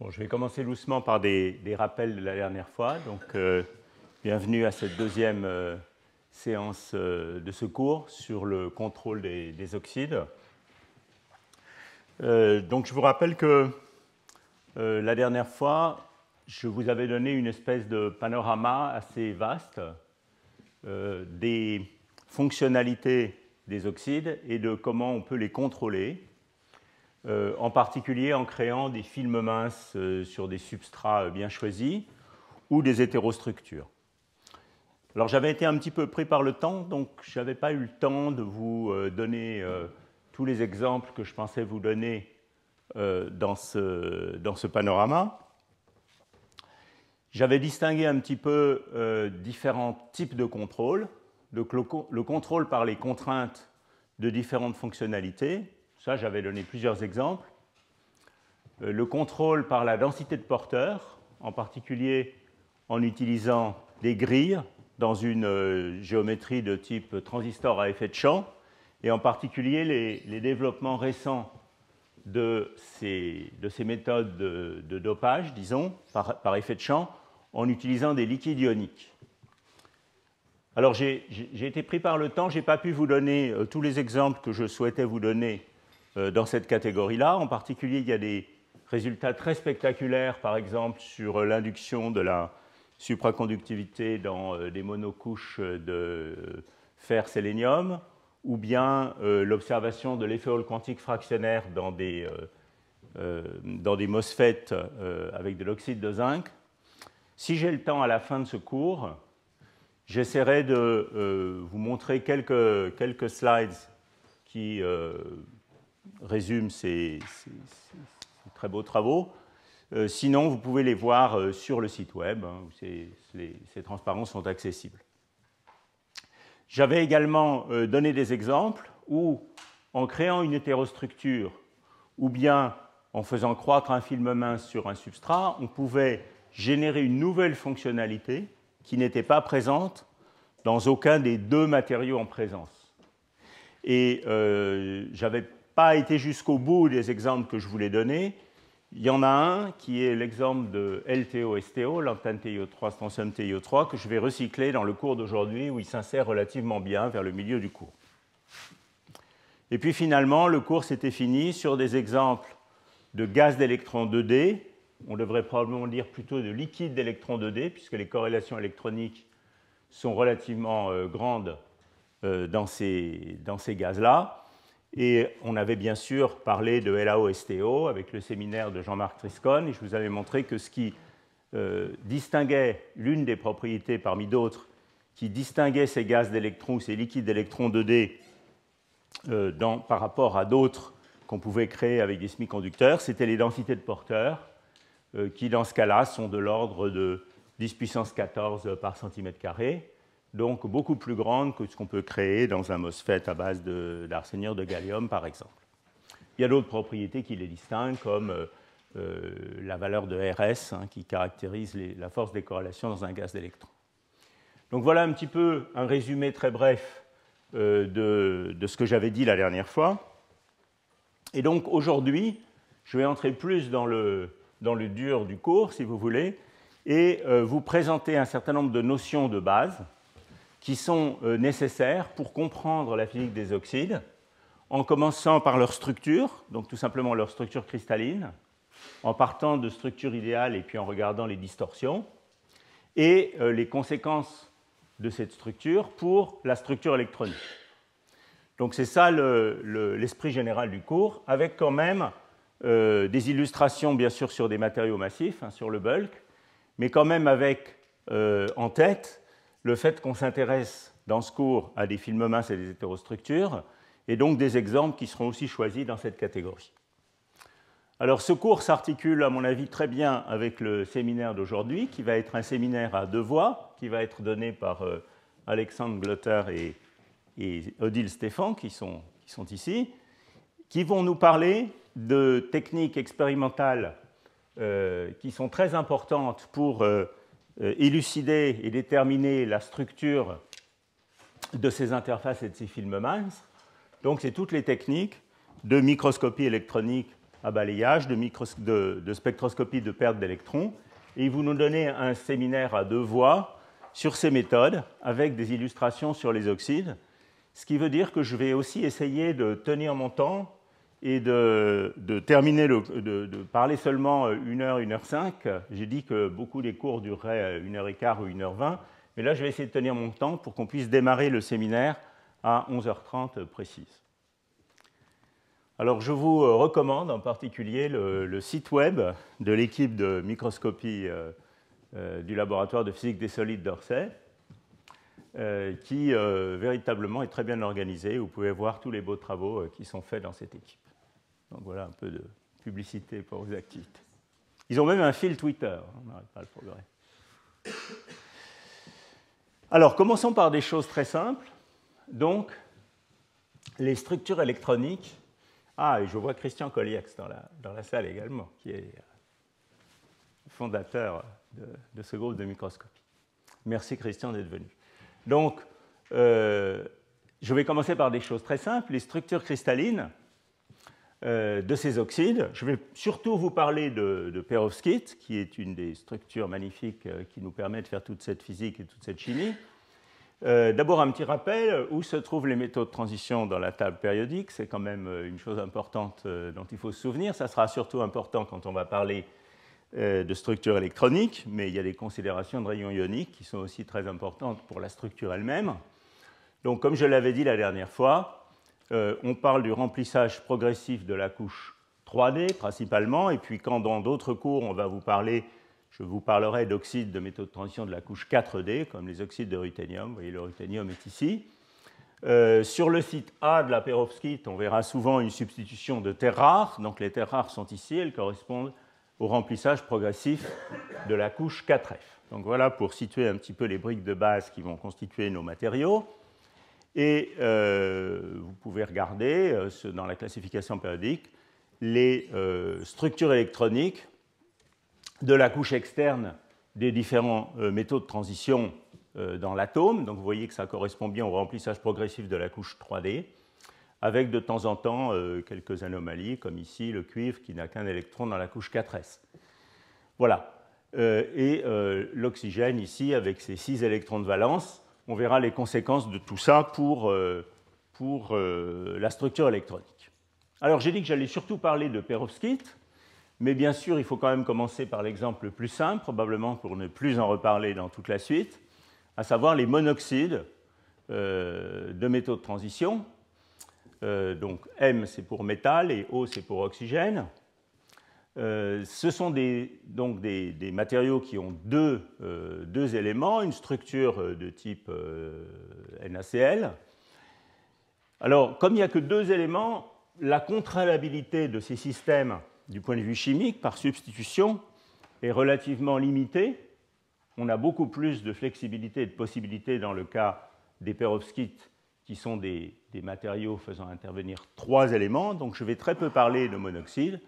Bon, je vais commencer doucement par des rappels de la dernière fois. Donc, bienvenue à cette deuxième séance de ce cours sur le contrôle des oxydes. Donc, je vous rappelle que la dernière fois, je vous avais donné une espèce de panorama assez vaste des fonctionnalités des oxydes et de comment on peut les contrôler. En particulier en créant des films minces sur des substrats bien choisis ou des hétérostructures. Alors j'avais été un petit peu pris par le temps, donc je n'avais pas eu le temps de vous donner tous les exemples que je pensais vous donner dans ce panorama. J'avais distingué un petit peu différents types de contrôle, le contrôle par les contraintes de différentes fonctionnalités. Ça, j'avais donné plusieurs exemples. Le contrôle par la densité de porteurs, en particulier en utilisant des grilles dans une géométrie de type transistor à effet de champ, et en particulier les développements récents de ces méthodes de dopage, disons, par effet de champ, en utilisant des liquides ioniques. Alors, j'ai été pris par le temps, je n'ai pas pu vous donner tous les exemples que je souhaitais vous donner dans cette catégorie-là. En particulier, il y a des résultats très spectaculaires, par exemple, sur l'induction de la supraconductivité dans des monocouches de fer-sélénium, ou bien l'observation de l'effet Hall quantique fractionnaire dans des MOSFET avec de l'oxyde de zinc. Si j'ai le temps à la fin de ce cours, j'essaierai de vous montrer quelques slides qui résume ces très beaux travaux. Sinon, vous pouvez les voir sur le site web, hein, où ces transparences sont accessibles. J'avais également donné des exemples où, en créant une hétérostructure, ou bien en faisant croître un film mince sur un substrat, on pouvait générer une nouvelle fonctionnalité qui n'était pas présente dans aucun des deux matériaux en présence. Et j'avais pas été jusqu'au bout des exemples que je voulais donner. Il y en a un qui est l'exemple de LTO-STO, l'antenne TiO3, strontium TiO3, que je vais recycler dans le cours d'aujourd'hui où il s'insère relativement bien vers le milieu du cours. Et puis finalement, le cours s'était fini sur des exemples de gaz d'électrons 2D. On devrait probablement dire plutôt de liquide d'électrons 2D, puisque les corrélations électroniques sont relativement grandes dans ces gaz-là. Et on avait bien sûr parlé de LAO-STO avec le séminaire de Jean-Marc Triscone, et je vous avais montré que ce qui distinguait l'une des propriétés parmi d'autres, qui distinguait ces gaz d'électrons, ces liquides d'électrons 2D par rapport à d'autres qu'on pouvait créer avec des semi-conducteurs, c'était les densités de porteurs, qui dans ce cas-là sont de l'ordre de 10^14 par centimètre carré. Donc beaucoup plus grande que ce qu'on peut créer dans un MOSFET à base d'arsénure de gallium, par exemple. Il y a d'autres propriétés qui les distinguent, comme la valeur de RS, hein, qui caractérise la force des corrélations dans un gaz d'électrons. Donc voilà un petit peu un résumé très bref de ce que j'avais dit la dernière fois. Et donc aujourd'hui, je vais entrer plus dans le dur du cours, si vous voulez, et vous présenter un certain nombre de notions de base qui sont nécessaires pour comprendre la physique des oxydes, en commençant par leur structure, donc tout simplement leur structure cristalline, en partant de structure idéale et puis en regardant les distorsions, et les conséquences de cette structure pour la structure électronique. Donc c'est ça l'esprit général du cours, avec quand même des illustrations, bien sûr, sur des matériaux massifs, hein, sur le bulk, mais quand même avec en tête le fait qu'on s'intéresse dans ce cours à des films minces et des hétérostructures, et donc des exemples qui seront aussi choisis dans cette catégorie. Alors ce cours s'articule, à mon avis, très bien avec le séminaire d'aujourd'hui, qui va être un séminaire à deux voix, qui va être donné par Alexandre Glotter et Odile Stéphane, qui sont ici, qui vont nous parler de techniques expérimentales qui sont très importantes pour élucider et déterminer la structure de ces interfaces et de ces films minces. Donc, c'est toutes les techniques de microscopie électronique à balayage, de spectroscopie de perte d'électrons. Et ils vont nous donner un séminaire à deux voix sur ces méthodes, avec des illustrations sur les oxydes. Ce qui veut dire que je vais aussi essayer de tenir mon temps et de parler seulement 1 h, 1 h 5. J'ai dit que beaucoup des cours dureraient 1 h 15 ou 1 h 20, mais là je vais essayer de tenir mon temps pour qu'on puisse démarrer le séminaire à 11 h 30 précise. Alors je vous recommande en particulier le site web de l'équipe de microscopie du laboratoire de physique des solides d'Orsay, qui véritablement est très bien organisé. Vous pouvez voir tous les beaux travaux qui sont faits dans cette équipe. Donc voilà un peu de publicité pour vos activités. Ils ont même un fil Twitter, on n'arrête pas à le progrès. Alors commençons par des choses très simples. Donc les structures électroniques. Ah, et je vois Christian Colliex dans la salle également, qui est fondateur de ce groupe de microscopie. Merci Christian d'être venu. Donc, je vais commencer par des choses très simples, les structures cristallines de ces oxydes. Je vais surtout vous parler de perovskite, qui est une des structures magnifiques qui nous permet de faire toute cette physique et toute cette chimie. D'abord, un petit rappel, où se trouvent les métaux de transition dans la table périodique? C'est quand même une chose importante dont il faut se souvenir. Ça sera surtout important quand on va parler de structure électronique, mais il y a des considérations de rayons ioniques qui sont aussi très importantes pour la structure elle-même. Donc, comme je l'avais dit la dernière fois, on parle du remplissage progressif de la couche 3D principalement, et puis quand dans d'autres cours, je vous parlerai d'oxydes de métaux de transition de la couche 4D, comme les oxydes de ruthénium. Vous voyez, le ruthénium est ici. Sur le site A de la perovskite, on verra souvent une substitution de terres rares. Donc, les terres rares sont ici, elles correspondent au remplissage progressif de la couche 4F. Donc voilà pour situer un petit peu les briques de base qui vont constituer nos matériaux. Et vous pouvez regarder dans la classification périodique les structures électroniques de la couche externe des différents métaux de transition dans l'atome. Donc vous voyez que ça correspond bien au remplissage progressif de la couche 3D, avec de temps en temps quelques anomalies, comme ici le cuivre qui n'a qu'un électron dans la couche 4S. Voilà. Et l'oxygène ici, avec ses 6 électrons de valence, on verra les conséquences de tout ça pour la structure électronique. Alors j'ai dit que j'allais surtout parler de perovskite, mais bien sûr il faut quand même commencer par l'exemple le plus simple, probablement pour ne plus en reparler dans toute la suite, à savoir les monoxydes de métaux de transition. Donc M, c'est pour métal, et O, c'est pour oxygène. Ce sont des matériaux qui ont deux éléments, une structure de type NaCl. Alors, comme il n'y a que 2 éléments, la contralabilité de ces systèmes, du point de vue chimique, par substitution, est relativement limitée. On a beaucoup plus de flexibilité et de possibilités dans le cas des perovskites, qui sont des matériaux faisant intervenir 3 éléments. Donc je vais très peu parler de monoxyde,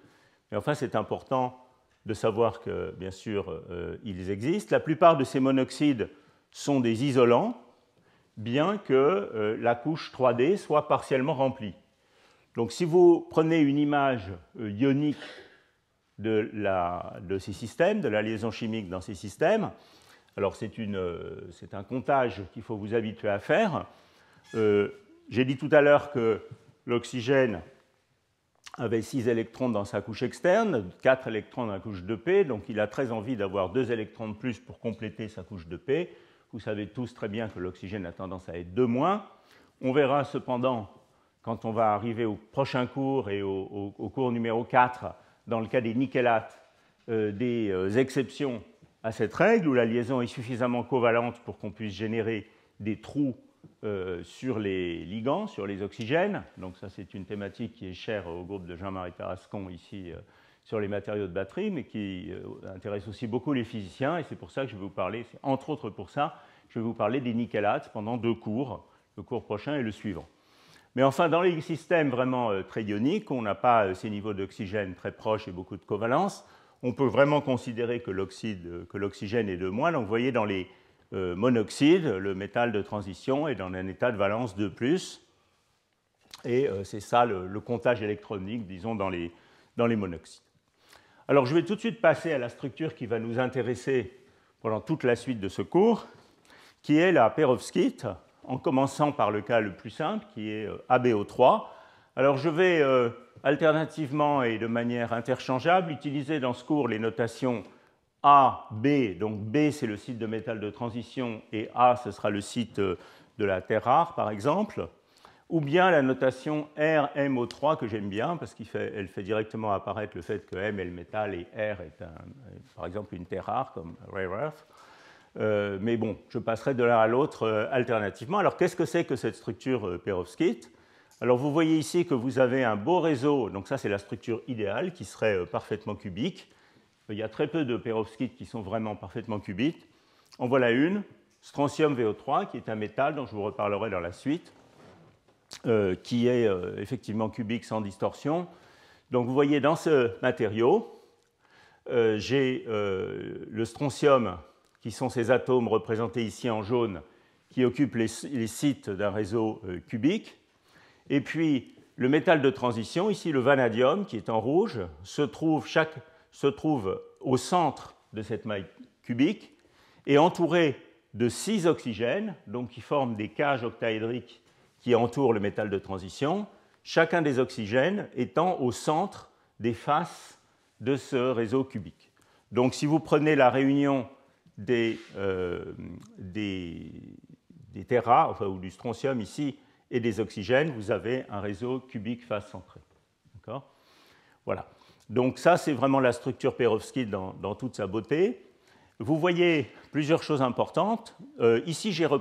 mais enfin c'est important de savoir que, bien sûr, ils existent. La plupart de ces monoxydes sont des isolants, bien que la couche 3D soit partiellement remplie. Donc si vous prenez une image ionique de ces systèmes, de la liaison chimique dans ces systèmes, alors c'est un comptage qu'il faut vous habituer à faire. J'ai dit tout à l'heure que l'oxygène avait 6 électrons dans sa couche externe, 4 électrons dans la couche 2P, donc il a très envie d'avoir 2 électrons de plus pour compléter sa couche 2P. Vous savez tous très bien que l'oxygène a tendance à être 2 moins. On verra cependant, quand on va arriver au prochain cours et au cours numéro 4, dans le cas des nickelates, des exceptions à cette règle, où la liaison est suffisamment covalente pour qu'on puisse générer des trous sur les ligands, sur les oxygènes. Donc ça, c'est une thématique qui est chère au groupe de Jean-Marie Tarascon ici sur les matériaux de batterie, mais qui intéresse aussi beaucoup les physiciens, et c'est pour ça que je vais vous parler, entre autres pour ça, je vais vous parler des nickelates pendant 2 cours, le cours prochain et le suivant. Mais enfin, dans les systèmes vraiment très ioniques, on n'a pas ces niveaux d'oxygène très proches et beaucoup de covalence, on peut vraiment considérer que l'oxygène est 2 moins. Donc vous voyez dans les monoxyde, le métal de transition, est dans un état de valence 2+. Et c'est ça le comptage électronique, disons, dans les, dans les monoxydes. Alors je vais tout de suite passer à la structure qui va nous intéresser pendant toute la suite de ce cours, qui est la perovskite, en commençant par le cas le plus simple, qui est ABO3. Alors je vais alternativement et de manière interchangeable utiliser dans ce cours les notations A, B, donc B c'est le site de métal de transition et A ce sera le site de la terre rare par exemple, ou bien la notation RMO3 que j'aime bien parce qu'elle fait directement apparaître le fait que M est le métal et R est par exemple une terre rare comme Rare Earth. Mais bon, je passerai de l'un à l'autre alternativement. Alors qu'est-ce que c'est que cette structure perovskite? Alors vous voyez ici que vous avez un beau réseau, donc ça c'est la structure idéale qui serait parfaitement cubique. Il y a très peu de perovskites qui sont vraiment parfaitement cubiques. En voilà une, strontium VO3, qui est un métal dont je vous reparlerai dans la suite, qui est effectivement cubique sans distorsion. Donc vous voyez dans ce matériau, j'ai le strontium, qui sont ces atomes représentés ici en jaune, qui occupent les sites d'un réseau cubique. Et puis le métal de transition, ici le vanadium, qui est en rouge, se trouve au centre de cette maille cubique et entouré de 6 oxygènes, donc qui forment des cages octaédriques qui entourent le métal de transition, chacun des oxygènes étant au centre des faces de ce réseau cubique. Donc si vous prenez la réunion des terres rares, enfin, ou du strontium ici, et des oxygènes, vous avez un réseau cubique face centrée. D'accord ? Voilà. Donc ça, c'est vraiment la structure perovskite dans toute sa beauté. Vous voyez plusieurs choses importantes. Ici, j'ai pas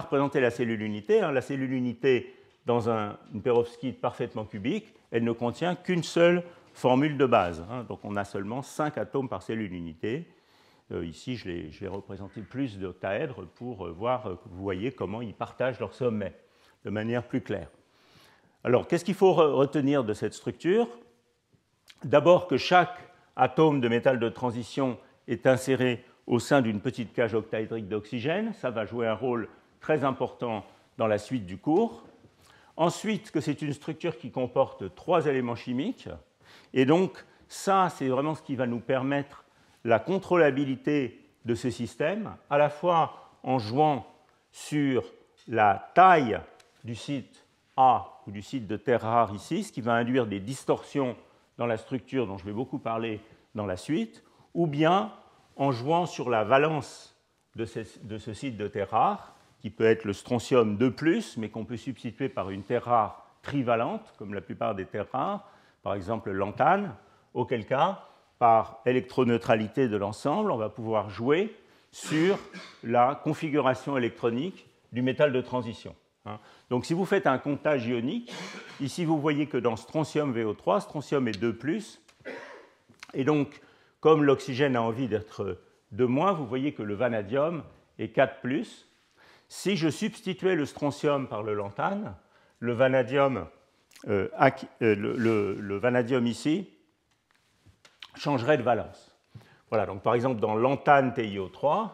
représenté la cellule unité. La cellule unité, dans une perovskite parfaitement cubique, elle ne contient qu'une seule formule de base. Donc on a seulement 5 atomes par cellule unité. Ici, je vais représenter plus d'octaèdres pour voir que vous voyez comment ils partagent leur sommet de manière plus claire. Alors, qu'est-ce qu'il faut retenir de cette structure ? D'abord que chaque atome de métal de transition est inséré au sein d'une petite cage octaédrique d'oxygène. Ça va jouer un rôle très important dans la suite du cours. Ensuite, que c'est une structure qui comporte 3 éléments chimiques. Et donc, ça, c'est vraiment ce qui va nous permettre la contrôlabilité de ce système, à la fois en jouant sur la taille du site A ou du site de terre rare ici, ce qui va induire des distorsions dans la structure dont je vais beaucoup parler dans la suite, ou bien en jouant sur la valence de ce site de terre rare, qui peut être le strontium 2+, mais qu'on peut substituer par une terre rare trivalente, comme la plupart des terres rares, par exemple l'antane, auquel cas, par électroneutralité de l'ensemble, on va pouvoir jouer sur la configuration électronique du métal de transition. Donc si vous faites un comptage ionique, ici vous voyez que dans strontium VO3, strontium est 2+, et donc comme l'oxygène a envie d'être 2-, vous voyez que le vanadium est 4+. Si je substituais le strontium par le lantane, le vanadium ici changerait de valence. Voilà, donc par exemple dans l'antane TiO3,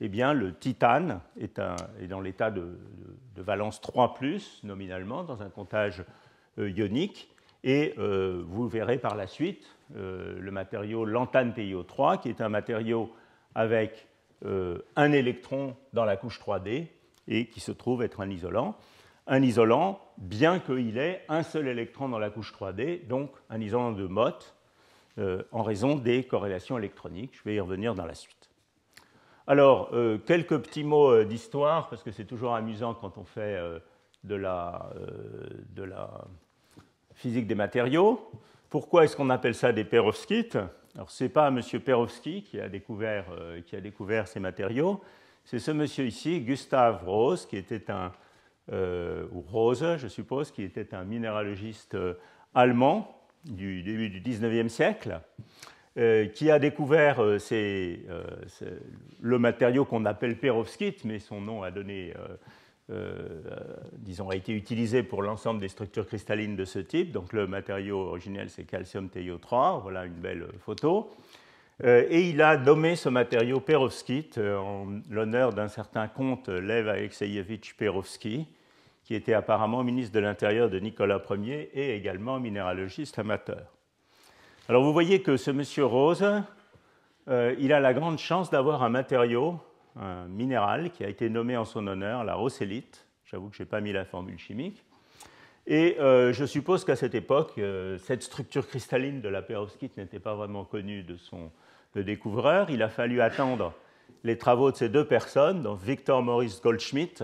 eh bien, le titane est dans l'état de valence 3+, nominalement, dans un comptage ionique. Et vous verrez par la suite le matériau lantane TiO3, qui est un matériau avec un électron dans la couche 3D et qui se trouve être un isolant. Un isolant, bien qu'il ait un seul électron dans la couche 3D, donc un isolant de Mott, en raison des corrélations électroniques. Je vais y revenir dans la suite. Alors, quelques petits mots d'histoire, parce que c'est toujours amusant quand on fait de la physique des matériaux. Pourquoi est-ce qu'on appelle ça des perovskites? Alors, ce n'est pas M. Perovsky qui a découvert ces matériaux, c'est ce monsieur ici, Gustave Rose, qui était un minéralogiste allemand du début du 19e siècle, qui a découvert le matériau qu'on appelle perovskite, mais son nom a été utilisé pour l'ensemble des structures cristallines de ce type. Donc le matériau originel, c'est calcium TiO3, voilà une belle photo. Et il a nommé ce matériau perovskite en l'honneur d'un certain comte Lev Alexeyevich Perovsky, qui était apparemment ministre de l'Intérieur de Nicolas Ier et également minéralogiste amateur. Alors vous voyez que ce monsieur Rose, il a la grande chance d'avoir un matériau, un minéral, qui a été nommé en son honneur, la rossellite. J'avoue que je n'ai pas mis la formule chimique. Et je suppose qu'à cette époque, cette structure cristalline de la perovskite n'était pas vraiment connue de son découvreur. Il a fallu attendre les travaux de ces deux personnes, donc Victor Maurice Goldschmidt,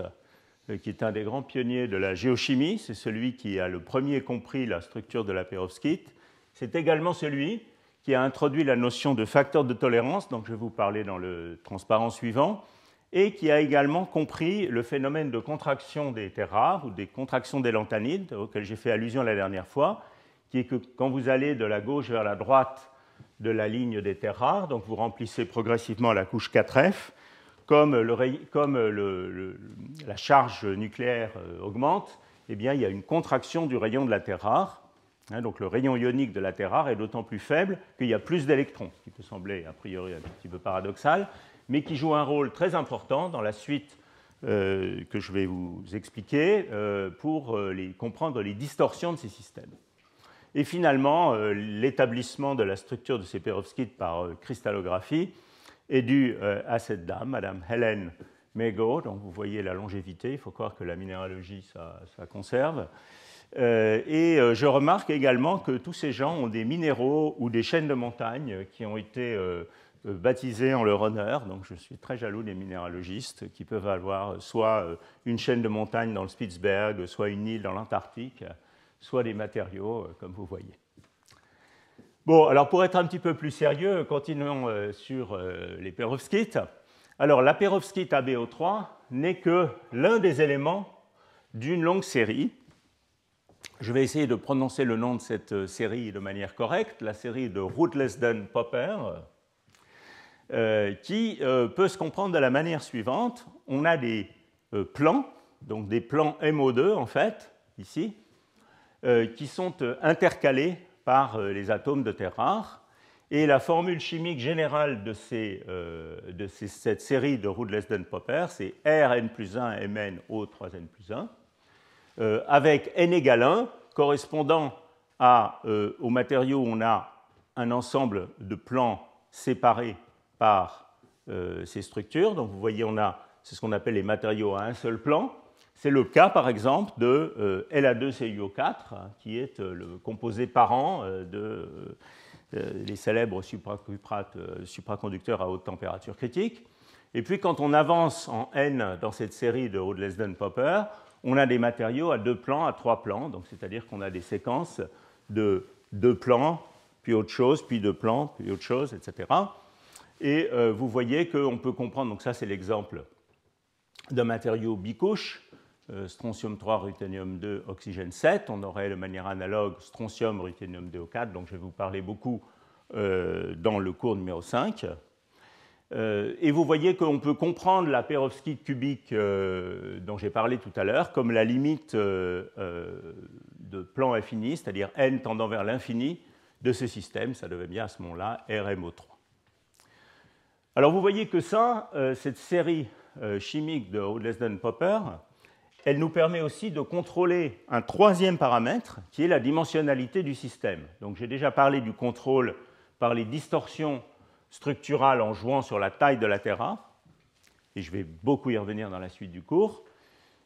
qui est un des grands pionniers de la géochimie. C'est celui qui a le premier compris la structure de la perovskite. C'est également celui qui a introduit la notion de facteur de tolérance, dont je vais vous parler dans le transparent suivant, et qui a également compris le phénomène de contraction des terres rares ou des contractions des lanthanides, auquel j'ai fait allusion la dernière fois, qui est que quand vous allez de la gauche vers la droite de la ligne des terres rares, donc vous remplissez progressivement la couche 4F, comme la charge nucléaire augmente, eh bien, il y a une contraction du rayon de la terre rare. Donc le rayon ionique de la Terre rare est d'autant plus faible qu'il y a plus d'électrons, ce qui peut sembler a priori un petit peu paradoxal, mais qui joue un rôle très important dans la suite que je vais vous expliquer pour comprendre les distorsions de ces systèmes. Et finalement, l'établissement de la structure de ces perovskites par cristallographie est dû à cette dame, Madame Hélène Mego, dont vous voyez la longévité, il faut croire que la minéralogie, ça conserve. Et je remarque également que tous ces gens ont des minéraux ou des chaînes de montagnes qui ont été baptisés en leur honneur. Donc je suis très jaloux des minéralogistes qui peuvent avoir soit une chaîne de montagne dans le Spitzberg, soit une île dans l'Antarctique, soit des matériaux, comme vous voyez. Bon, alors pour être un petit peu plus sérieux, continuons sur les perovskites. Alors la perovskite ABO3 n'est que l'un des éléments d'une longue série. Je vais essayer de prononcer le nom de cette série de manière correcte, la série de Rootlesden-Popper, qui peut se comprendre de la manière suivante. On a des plans, donc des plans MO2 en fait, ici, qui sont intercalés par les atomes de terres rares. Et la formule chimique générale de, cette série de Rootlesden-Popper, c'est Rn+1MnO3n+1. Avec N égale 1, correspondant au matériau où on a un ensemble de plans séparés par ces structures. Donc vous voyez, c'est ce qu'on appelle les matériaux à un seul plan. C'est le cas, par exemple, de La2CuO4, qui est le composé parent des célèbres supraconducteurs à haute température critique. Et puis, quand on avance en N dans cette série de Rootlesden-Popper, on a des matériaux à deux plans, à trois plans, donc c'est-à-dire qu'on a des séquences de deux plans, puis autre chose, puis deux plans, puis autre chose, etc. Et vous voyez qu'on peut comprendre, donc ça c'est l'exemple d'un matériau bicouche, strontium-3, ruthénium-2, oxygène-7, on aurait de manière analogue strontium, ruthénium-2O4, donc je vais vous parler beaucoup dans le cours numéro 5. Et vous voyez qu'on peut comprendre la perovskite cubique dont j'ai parlé tout à l'heure comme la limite de plan infini, c'est-à-dire n tendant vers l'infini de ce système. Ça devait bien à ce moment-là RMO3. Alors vous voyez que cette série chimique de Rootlesden-Popper, elle nous permet aussi de contrôler un troisième paramètre qui est la dimensionnalité du système. Donc j'ai déjà parlé du contrôle par les distorsions structurale en jouant sur la taille de la terre rare, et je vais beaucoup y revenir dans la suite du cours.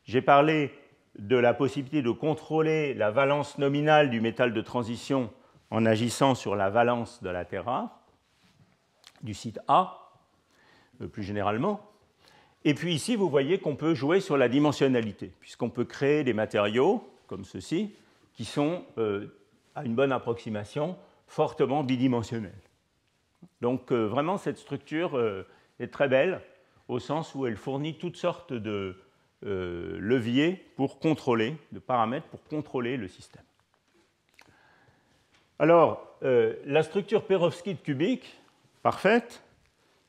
J'ai parlé de la possibilité de contrôler la valence nominale du métal de transition en agissant sur la valence de la terre rare, du site A, plus généralement. Et puis ici, vous voyez qu'on peut jouer sur la dimensionnalité, puisqu'on peut créer des matériaux, comme ceci, qui sont, à une bonne approximation, fortement bidimensionnels. Donc vraiment, cette structure est très belle au sens où elle fournit toutes sortes de leviers pour contrôler, de paramètres pour contrôler le système. Alors, la structure perovskite cubique, parfaite,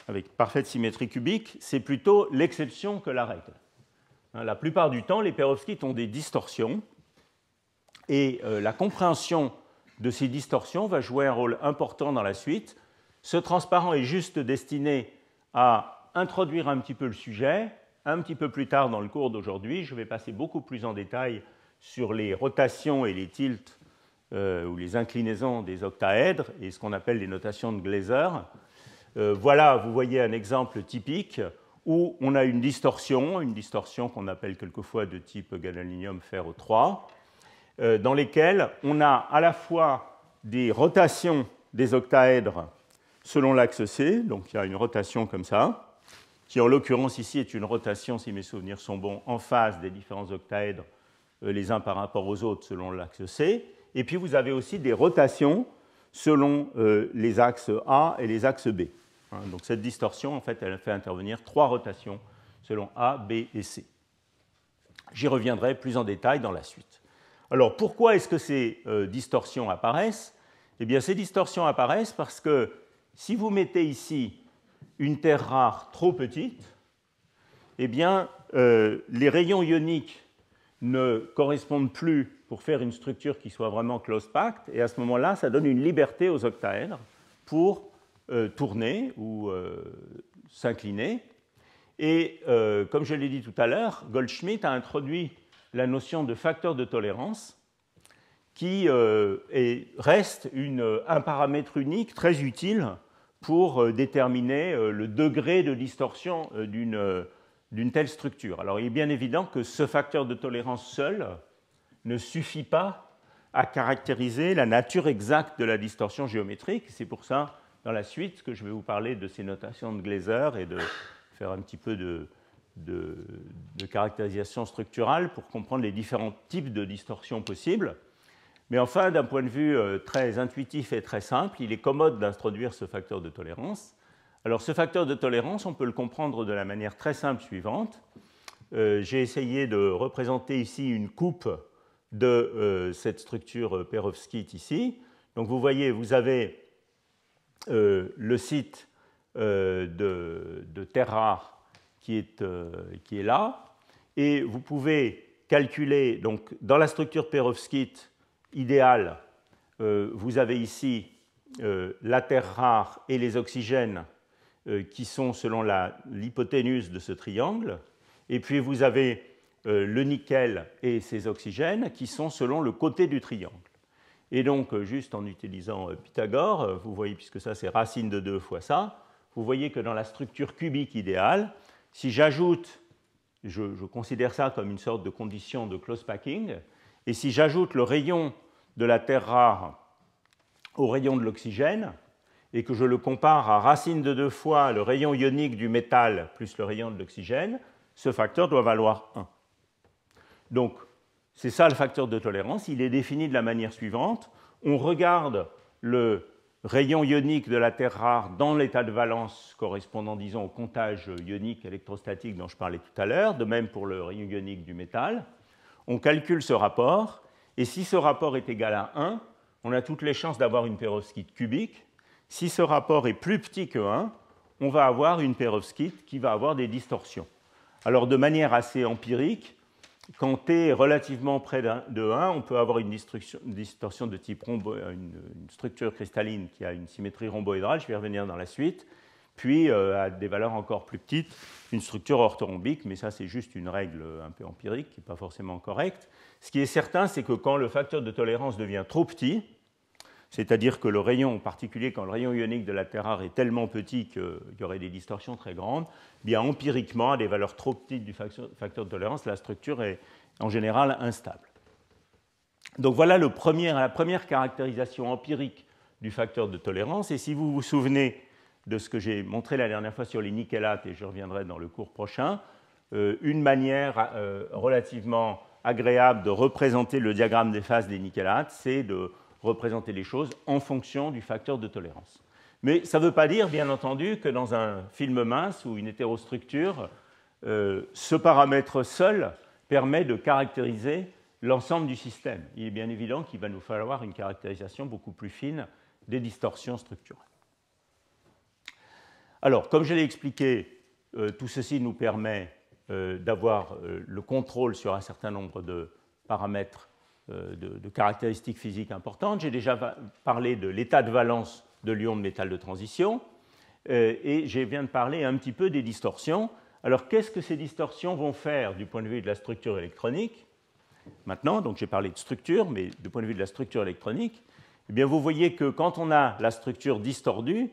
avec parfaite symétrie cubique, c'est plutôt l'exception que la règle. La plupart du temps, les perovskites ont des distorsions et la compréhension de ces distorsions va jouer un rôle important dans la suite. Ce transparent est juste destiné à introduire un petit peu le sujet, Un petit peu plus tard dans le cours d'aujourd'hui, je vais passer beaucoup plus en détail sur les rotations et les tilts ou les inclinaisons des octaèdres et ce qu'on appelle les notations de Glazer. Voilà, vous voyez un exemple typique où on a une distorsion qu'on appelle quelquefois de type gadolinium-ferro-3, dans lesquelles on a à la fois des rotations des octaèdres selon l'axe C, donc il y a une rotation comme ça, qui en l'occurrence ici est une rotation, si mes souvenirs sont bons, en phase des différents octaèdres les uns par rapport aux autres selon l'axe C, et puis vous avez aussi des rotations selon les axes A et les axes B. Donc cette distorsion, en fait, elle fait intervenir trois rotations selon A, B et C. J'y reviendrai plus en détail dans la suite. Alors pourquoi est-ce que ces distorsions apparaissent? Eh bien ces distorsions apparaissent parce que si vous mettez ici une terre rare trop petite, eh bien les rayons ioniques ne correspondent plus pour faire une structure qui soit vraiment close-packed, et à ce moment-là, ça donne une liberté aux octaèdres pour tourner ou s'incliner. Et comme je l'ai dit tout à l'heure, Goldschmidt a introduit la notion de facteur de tolérance qui reste un paramètre unique très utile pour déterminer le degré de distorsion d'une telle structure. Alors il est bien évident que ce facteur de tolérance seul ne suffit pas à caractériser la nature exacte de la distorsion géométrique. C'est pour ça, dans la suite, que je vais vous parler de ces notations de Glazer et de faire un petit peu de caractérisation structurale pour comprendre les différents types de distorsions possibles. Mais enfin, d'un point de vue très intuitif et très simple, il est commode d'introduire ce facteur de tolérance. Alors ce facteur de tolérance, on peut le comprendre de la manière très simple suivante. J'ai essayé de représenter ici une coupe de cette structure perovskite ici. Donc vous voyez, vous avez le site de terre rare qui est là, et vous pouvez calculer, donc dans la structure perovskite idéale, vous avez ici la terre rare et les oxygènes qui sont selon l'hypoténuse de ce triangle, et puis vous avez le nickel et ses oxygènes qui sont selon le côté du triangle. Et donc, juste en utilisant Pythagore, vous voyez, puisque ça c'est racine de 2 fois ça, vous voyez que dans la structure cubique idéale, si j'ajoute, je considère ça comme une sorte de condition de close packing, et si j'ajoute le rayon de la terre rare au rayon de l'oxygène, et que je le compare à racine de 2 fois le rayon ionique du métal plus le rayon de l'oxygène, ce facteur doit valoir 1. Donc, c'est ça le facteur de tolérance. Il est défini de la manière suivante. On regarde le rayon ionique de la terre rare dans l'état de valence correspondant, disons, au comptage ionique électrostatique dont je parlais tout à l'heure, de même pour le rayon ionique du métal. On calcule ce rapport, et si ce rapport est égal à 1, on a toutes les chances d'avoir une perovskite cubique. Si ce rapport est plus petit que 1, on va avoir une perovskite qui va avoir des distorsions. Alors, de manière assez empirique, quand t est relativement près de 1, on peut avoir une distorsion de type une structure cristalline qui a une symétrie rhomboédrale, je vais y revenir dans la suite, puis à des valeurs encore plus petites, une structure orthorhombique, mais ça c'est juste une règle un peu empirique qui n'est pas forcément correcte. Ce qui est certain, c'est que quand le facteur de tolérance devient trop petit, c'est-à-dire que le rayon, en particulier quand le rayon ionique de la terre rare est tellement petit qu'il y aurait des distorsions très grandes, bien empiriquement, à des valeurs trop petites du facteur de tolérance, la structure est en général instable. Donc voilà la première caractérisation empirique du facteur de tolérance. Et si vous vous souvenez de ce que j'ai montré la dernière fois sur les nickelates, et je reviendrai dans le cours prochain, une manière relativement agréable de représenter le diagramme des phases des nickelates, c'est de représenter les choses en fonction du facteur de tolérance. Mais ça ne veut pas dire, bien entendu, que dans un film mince ou une hétérostructure, ce paramètre seul permet de caractériser l'ensemble du système. Il est bien évident qu'il va nous falloir une caractérisation beaucoup plus fine des distorsions structurelles. Alors, comme je l'ai expliqué, tout ceci nous permet d'avoir le contrôle sur un certain nombre de paramètres de caractéristiques physiques importantes. J'ai déjà parlé de l'état de valence de l'ion de métal de transition et je viens de parler un petit peu des distorsions. Alors, qu'est-ce que ces distorsions vont faire du point de vue de la structure électronique? Maintenant, donc j'ai parlé de structure, mais du point de vue de la structure électronique, eh bien, vous voyez que quand on a la structure distordue,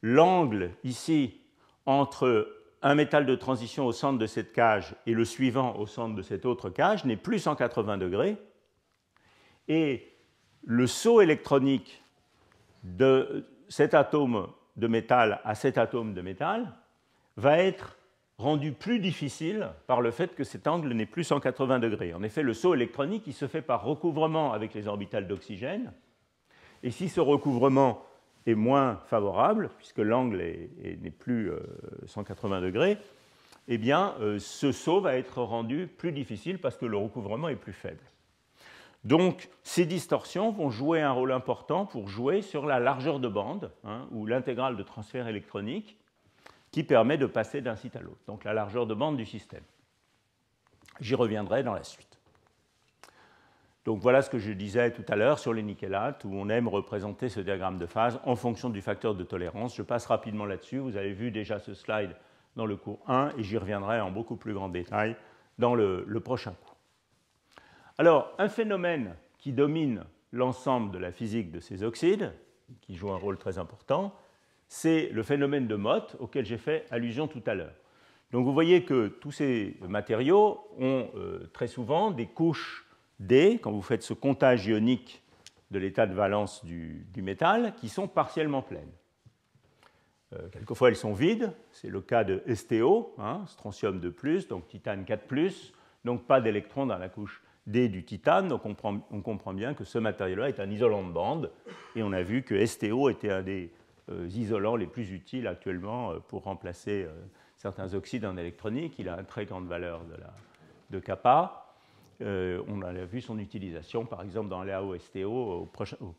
l'angle ici entre un métal de transition au centre de cette cage et le suivant au centre de cette autre cage n'est plus 180 degrés. Et le saut électronique de cet atome de métal à cet atome de métal va être rendu plus difficile par le fait que cet angle n'est plus 180 degrés. En effet, le saut électronique il se fait par recouvrement avec les orbitales d'oxygène. Et si ce recouvrement est moins favorable, puisque l'angle n'est plus 180 degrés, eh bien, ce saut va être rendu plus difficile parce que le recouvrement est plus faible. Donc, ces distorsions vont jouer un rôle important pour jouer sur la largeur de bande, hein, ou l'intégrale de transfert électronique, qui permet de passer d'un site à l'autre, donc la largeur de bande du système. J'y reviendrai dans la suite. Donc voilà ce que je disais tout à l'heure sur les nickelates, où on aime représenter ce diagramme de phase en fonction du facteur de tolérance. Je passe rapidement là-dessus, vous avez vu déjà ce slide dans le cours 1, et j'y reviendrai en beaucoup plus grand détail dans le prochain cours. Alors, un phénomène qui domine l'ensemble de la physique de ces oxydes, qui joue un rôle très important, c'est le phénomène de Mott, auquel j'ai fait allusion tout à l'heure. Donc vous voyez que tous ces matériaux ont très souvent des couches D, quand vous faites ce comptage ionique de l'état de valence du métal, qui sont partiellement pleines. Quelquefois elles sont vides, c'est le cas de STO, hein, strontium 2+, donc titane 4+, donc pas d'électrons dans la couche D du titane, donc on comprend bien que ce matériau-là est un isolant de bande, et on a vu que STO était un des isolants les plus utiles actuellement pour remplacer certains oxydes en électronique. Il a une très grande valeur de kappa. On a vu son utilisation, par exemple, dans l'AOSTO au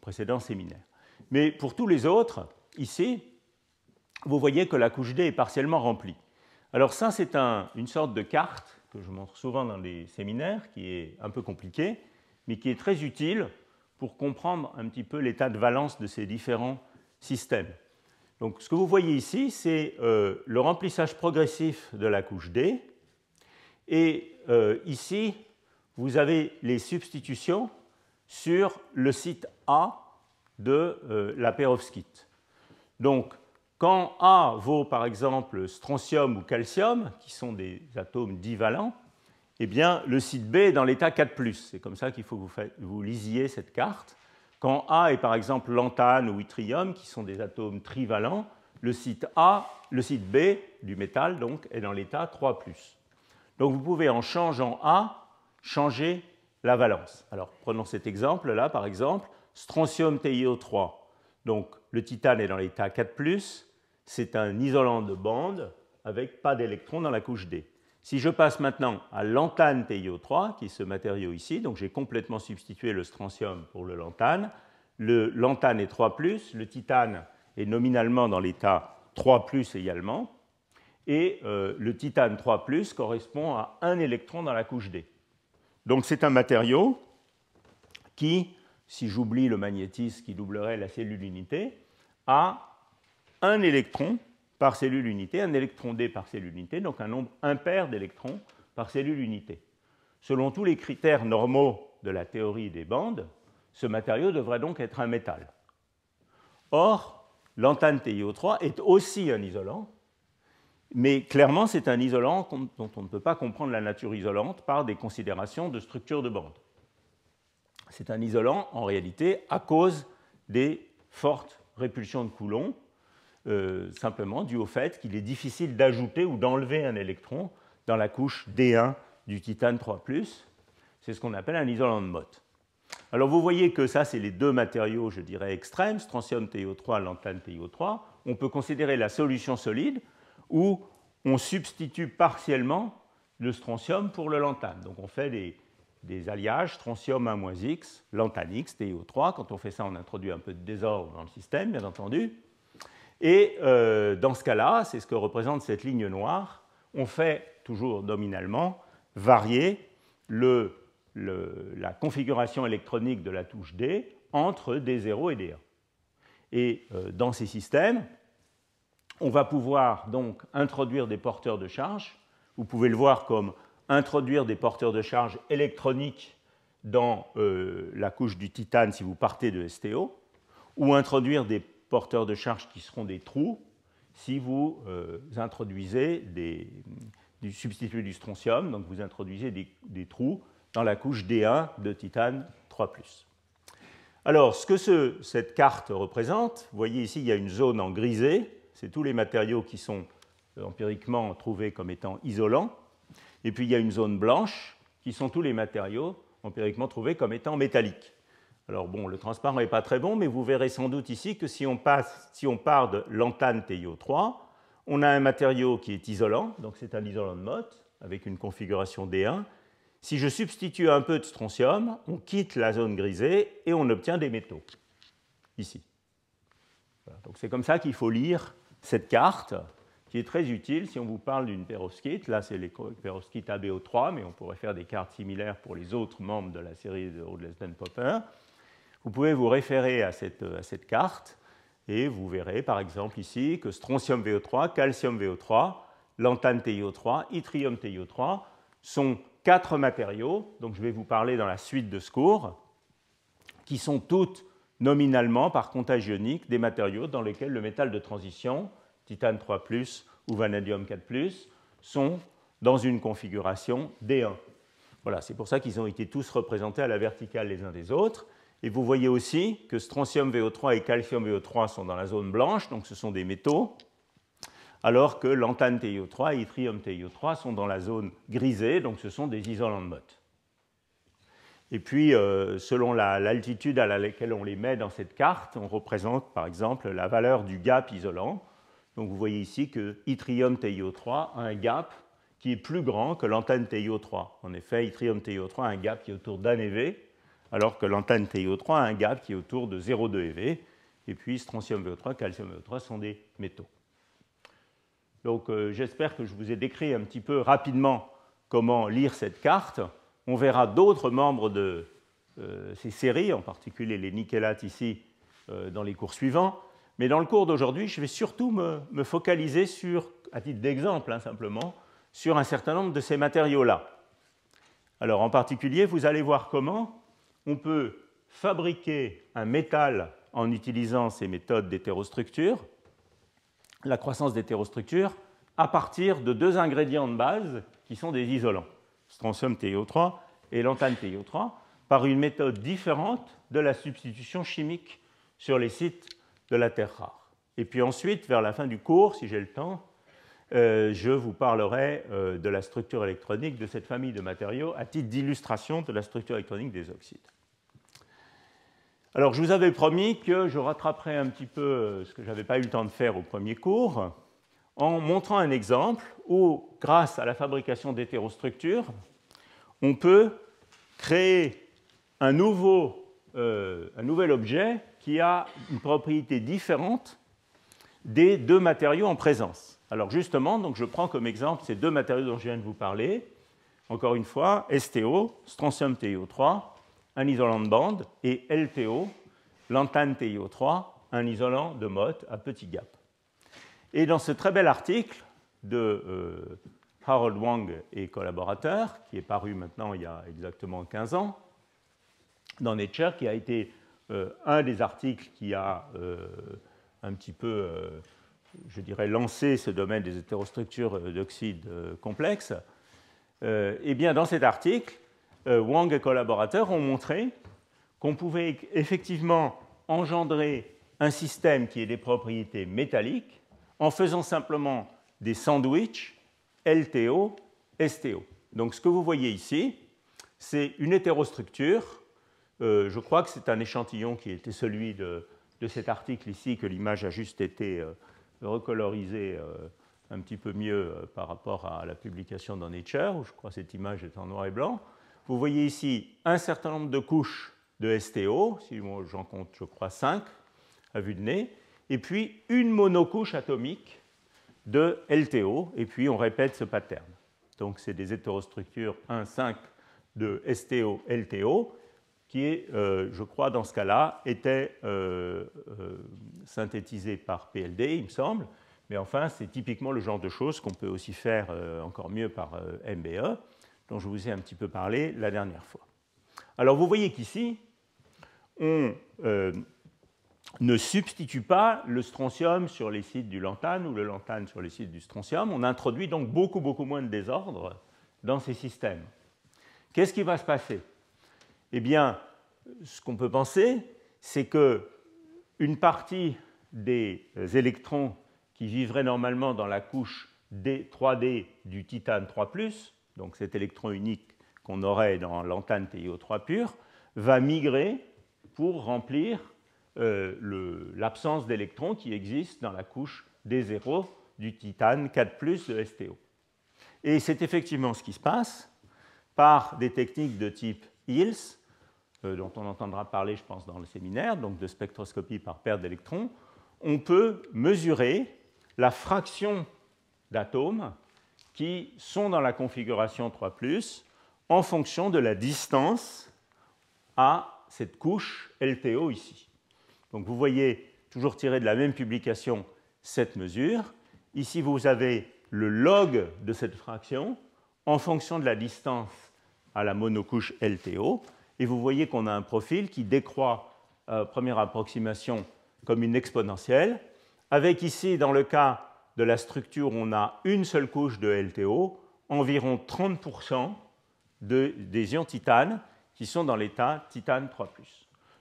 précédent séminaire. Mais pour tous les autres, ici, vous voyez que la couche D est partiellement remplie. Alors ça, c'est une sorte de carte que je montre souvent dans les séminaires, qui est un peu compliquée, mais qui est très utile pour comprendre un petit peu l'état de valence de ces différents systèmes. Donc ce que vous voyez ici, c'est le remplissage progressif de la couche D. Et ici, vous avez les substitutions sur le site A de la perovskite. Donc, quand A vaut par exemple strontium ou calcium, qui sont des atomes divalents, eh bien, le site B est dans l'état 4+. C'est comme ça qu'il faut que vous lisiez cette carte. Quand A est par exemple lanthane ou yttrium, qui sont des atomes trivalents, le site B du métal donc, est dans l'état 3+. Donc vous pouvez, en changeant A, changer la valence. Alors prenons cet exemple-là, par exemple, strontium TiO3. Donc le titane est dans l'état 4+, c'est un isolant de bande avec pas d'électrons dans la couche D. Si je passe maintenant à lanthane TiO3, qui est ce matériau ici, donc j'ai complètement substitué le strontium pour le lanthane est 3+, le titane est nominalement dans l'état 3+ également, et le titane 3+ correspond à un électron dans la couche D. Donc c'est un matériau qui, si j'oublie le magnétisme qui doublerait la cellule unité, a un électron par cellule unité, un électron D par cellule unité, donc un nombre impair d'électrons par cellule unité. Selon tous les critères normaux de la théorie des bandes, ce matériau devrait donc être un métal. Or, l'anthane TiO3 est aussi un isolant, mais clairement, c'est un isolant dont on ne peut pas comprendre la nature isolante par des considérations de structure de bande. C'est un isolant, en réalité, à cause des fortes répulsions de Coulomb, simplement dû au fait qu'il est difficile d'ajouter ou d'enlever un électron dans la couche D1 du titane 3+. C'est ce qu'on appelle un isolant de Mott. Alors vous voyez que ça, c'est les deux matériaux, je dirais, extrêmes, strontium TiO3, lanthane TiO3. On peut considérer la solution solide, où on substitue partiellement le strontium pour le lanthane. Donc on fait des alliages strontium 1-X, lanthane X, TiO3. Quand on fait ça, on introduit un peu de désordre dans le système, bien entendu. Et dans ce cas-là, c'est ce que représente cette ligne noire, on fait toujours nominalement varier la configuration électronique de la touche D entre D0 et D1. Et dans ces systèmes, on va pouvoir donc introduire des porteurs de charge vous pouvez le voir comme introduire des porteurs de charge électroniques dans la couche du titane si vous partez de STO, ou introduire des porteurs de charge qui seront des trous si vous introduisez du substitut du strontium, donc vous introduisez des trous dans la couche D1 de titane 3+. Alors, ce que cette carte représente, vous voyez ici, il y a une zone en grisé, c'est tous les matériaux qui sont empiriquement trouvés comme étant isolants, et puis il y a une zone blanche qui sont tous les matériaux empiriquement trouvés comme étant métalliques. Alors bon, le transparent n'est pas très bon, mais vous verrez sans doute ici que si on part de lantane TiO3, on a un matériau qui est isolant, donc c'est un isolant de Motte, avec une configuration D1. Si je substitue un peu de strontium, on quitte la zone grisée et on obtient des métaux, ici. Voilà. Donc c'est comme ça qu'il faut lire cette carte, qui est très utile si on vous parle d'une perovskite. Là, c'est les perovskites ABO3, mais on pourrait faire des cartes similaires pour les autres membres de la série de Rodlesden-Popper. Vous pouvez vous référer à cette carte, et vous verrez, par exemple, ici, que strontium VO3, calcium VO3, lantane TiO3, yttrium TiO3 sont 4 matériaux, donc je vais vous parler dans la suite de ce cours, qui sont toutes nominalement, par comptage ionique, des matériaux dans lesquels le métal de transition, titane 3+, ou vanadium 4+, sont dans une configuration D1. Voilà, c'est pour ça qu'ils ont été tous représentés à la verticale les uns des autres. Et vous voyez aussi que strontium VO3 et calcium VO3 sont dans la zone blanche, donc ce sont des métaux, alors que lantane TiO3 et yttrium TiO3 sont dans la zone grisée, donc ce sont des isolants de Motte. Et puis, selon l'altitude à laquelle on les met dans cette carte, on représente par exemple la valeur du gap isolant. Donc vous voyez ici que yttrium TiO3 a un gap qui est plus grand que lantane TiO3. En effet, yttrium TiO3 a un gap qui est autour d'un EV, alors que lantane TiO3 a un gap qui est autour de 0,2 EV. Et puis, strontium VO3, calcium VO3 sont des métaux. Donc j'espère que je vous ai décrit un petit peu rapidement comment lire cette carte. On verra d'autres membres de ces séries, en particulier les nikélates ici, dans les cours suivants. Mais dans le cours d'aujourd'hui, je vais surtout me focaliser sur, à titre d'exemple hein, simplement, sur un certain nombre de ces matériaux-là. Alors en particulier, vous allez voir comment on peut fabriquer un métal en utilisant ces méthodes d'hétérostructure, la croissance d'hétérostructure, à partir de 2 ingrédients de base qui sont des isolants, strontium TiO3 et lantane TiO3, par une méthode différente de la substitution chimique sur les sites de la terre rare. Et puis ensuite, vers la fin du cours, si j'ai le temps, je vous parlerai de la structure électronique de cette famille de matériaux à titre d'illustration de la structure électronique des oxydes. Alors, je vous avais promis que je rattraperais un petit peu ce que je n'avais pas eu le temps de faire au premier cours en montrant un exemple où, grâce à la fabrication d'hétérostructures, on peut créer un nouvel objet qui a une propriété différente des 2 matériaux en présence. Alors justement, donc je prends comme exemple ces 2 matériaux dont je viens de vous parler. Encore une fois, STO, strontium TiO3, un isolant de bande, et LTO, lantane TiO3, un isolant de Motte à petit gap. Et dans ce très bel article de Harold Wang et collaborateurs, qui est paru maintenant il y a exactement 15 ans, dans Nature, qui a été un des articles qui a un petit peu, je dirais, lancé ce domaine des hétérostructures d'oxydes complexes, eh bien, dans cet article, Wang et collaborateurs ont montré qu'on pouvait effectivement engendrer un système qui ait des propriétés métalliques en faisant simplement des sandwichs LTO, STO. Donc, ce que vous voyez ici, c'est une hétérostructure. Je crois que c'est un échantillon qui était celui de cet article ici, que l'image a juste été recolorisée un petit peu mieux par rapport à la publication dans Nature, où je crois que cette image est en noir et blanc. Vous voyez ici un certain nombre de couches de STO, si j'en compte, je crois, 5 à vue de nez, et puis une monocouche atomique de LTO, et puis on répète ce pattern. Donc c'est des hétérostructures 1, 5 de STO, LTO, qui est, je crois, dans ce cas-là, était synthétisé par PLD, il me semble, Mais enfin, c'est typiquement le genre de choses qu'on peut aussi faire encore mieux par MBE, dont je vous ai un petit peu parlé la dernière fois. Alors, vous voyez qu'ici, on ne substitue pas le strontium sur les sites du lantane ou le lantane sur les sites du strontium. On introduit donc beaucoup, beaucoup moins de désordre dans ces systèmes. Qu'est-ce qui va se passer? Eh bien, ce qu'on peut penser, c'est qu'une partie des électrons qui vivraient normalement dans la couche 3D du titane 3+, donc cet électron unique qu'on aurait dans l'antane TiO3 pur, va migrer pour remplir l'absence d'électrons qui existe dans la couche D0 du titane 4+ de STO. Et c'est effectivement ce qui se passe par des techniques de type Hills, dont on entendra parler, je pense, dans le séminaire, donc de spectroscopie par paire d'électrons. On peut mesurer la fraction d'atomes qui sont dans la configuration 3+, en fonction de la distance à cette couche LTO ici. Donc vous voyez, toujours tiré de la même publication, cette mesure. Ici, vous avez le log de cette fraction en fonction de la distance à la monocouche LTO. Et vous voyez qu'on a un profil qui décroît à première approximation comme une exponentielle, avec ici, dans le cas de la structure, on a une seule couche de LTO, environ 30% des ions titane qui sont dans l'état titane 3+.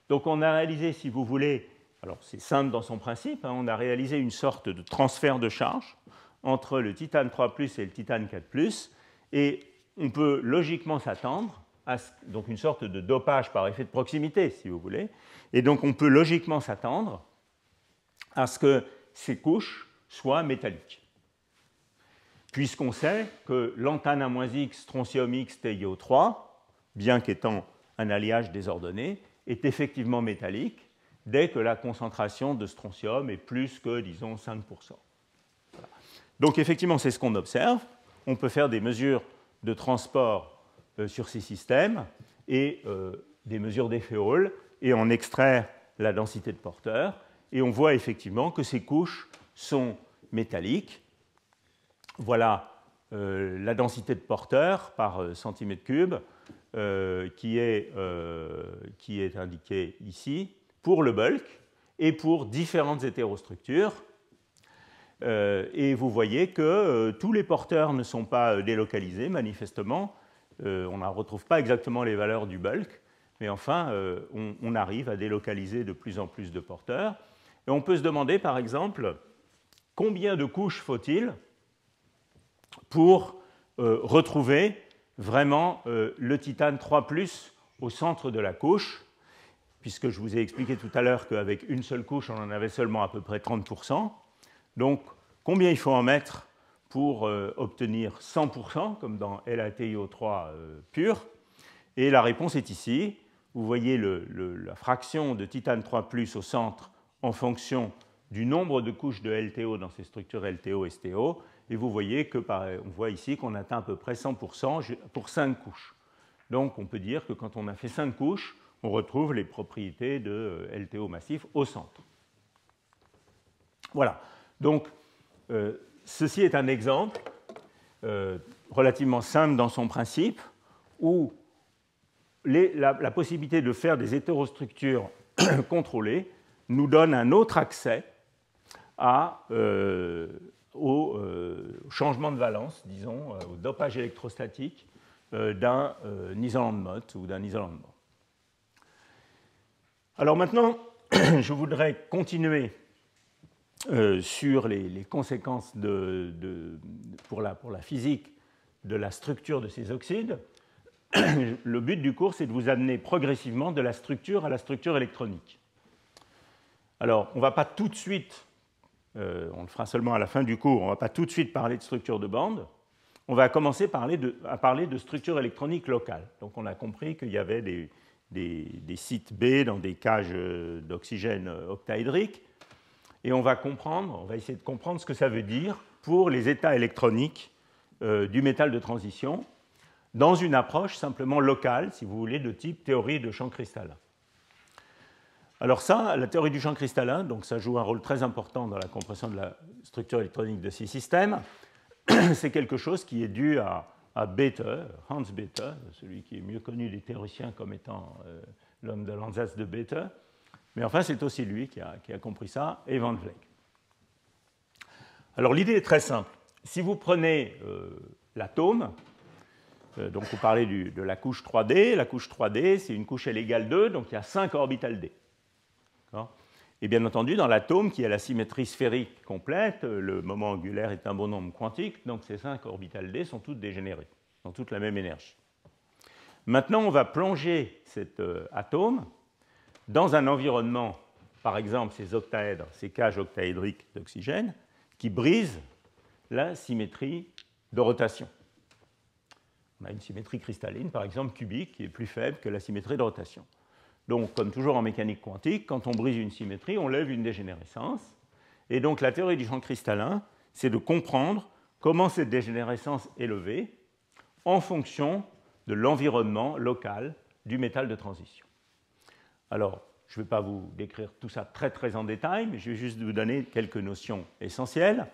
Donc on a réalisé, si vous voulez, alors c'est simple dans son principe, hein, on a réalisé une sorte de transfert de charge entre le titane 3+, et le titane 4+, et on peut logiquement s'attendre à ce, donc une sorte de dopage par effet de proximité, si vous voulez, et donc on peut logiquement s'attendre à ce que ces couches soient métalliques, puisqu'on sait que lantane A-X, strontium X, TiO3, bien qu'étant un alliage désordonné, est effectivement métallique dès que la concentration de strontium est plus que, disons, 5%. Voilà. Donc effectivement, c'est ce qu'on observe. On peut faire des mesures de transport sur ces systèmes et des mesures d'effet Hall et en extraire la densité de porteur. Et on voit effectivement que ces couches sont métalliques. Voilà la densité de porteur par centimètre cube qui est indiquée ici pour le bulk et pour différentes hétérostructures. Et vous voyez que tous les porteurs ne sont pas délocalisés, manifestement. On ne retrouve pas exactement les valeurs du bulk, mais enfin, on arrive à délocaliser de plus en plus de porteurs. Et on peut se demander, par exemple, combien de couches faut-il pour retrouver vraiment le titane 3+, au centre de la couche, puisque je vous ai expliqué tout à l'heure qu'avec une seule couche, on en avait seulement à peu près 30%. Donc, combien il faut en mettre pour obtenir 100%, comme dans LaTiO3 pur? Et la réponse est ici. Vous voyez la fraction de titane 3+, au centre, en fonction du nombre de couches de LTO dans ces structures LTO-STO, et vous voyez que, on voit ici qu'on atteint à peu près 100% pour 5 couches. Donc on peut dire que quand on a fait 5 couches, on retrouve les propriétés de LTO massif au centre. Voilà. Donc ceci est un exemple relativement simple dans son principe où la possibilité de faire des hétérostructures contrôlées nous donne un autre accès au changement de valence, disons, au dopage électrostatique d'un isolant de Mott ou d'un isolant de Bohr. Alors maintenant, je voudrais continuer sur les conséquences pour la physique de la structure de ces oxydes. Le but du cours, c'est de vous amener progressivement de la structure à la structure électronique. Alors, on ne va pas tout de suite, on le fera seulement à la fin du cours, on ne va pas tout de suite parler de structure de bande, on va commencer à parler de structure électronique locale. Donc on a compris qu'il y avait des sites B dans des cages d'oxygène octaédrique, et on va essayer de comprendre ce que ça veut dire pour les états électroniques du métal de transition, dans une approche simplement locale, si vous voulez, de type théorie de champ cristallin. Alors ça, la théorie du champ cristallin, donc ça joue un rôle très important dans la compréhension de la structure électronique de ces systèmes. C'est quelque chose qui est dû à Bethe, Hans Bethe, celui qui est mieux connu des théoriciens comme étant l'homme de l'Ansatz de Bethe. Mais enfin, c'est aussi lui qui a compris ça, et Van Vleck. Alors l'idée est très simple. Si vous prenez l'atome, donc vous parlez de la couche 3D. La couche 3D, c'est une couche L égale 2, donc il y a 5 orbitales D. Et bien entendu, dans l'atome qui a la symétrie sphérique complète, le moment angulaire est un bon nombre quantique, donc ces 5 orbitales D sont toutes dégénérées, ont toutes la même énergie. Maintenant, on va plonger cet atome dans un environnement, par exemple ces octaèdres, ces cages octaédriques d'oxygène, qui brisent la symétrie de rotation. On a une symétrie cristalline, par exemple cubique, qui est plus faible que la symétrie de rotation. Donc, comme toujours en mécanique quantique, quand on brise une symétrie, on lève une dégénérescence. Et donc, la théorie du champ cristallin, c'est de comprendre comment cette dégénérescence est levée en fonction de l'environnement local du métal de transition. Alors, je ne vais pas vous décrire tout ça très, très en détail, mais je vais juste vous donner quelques notions essentielles,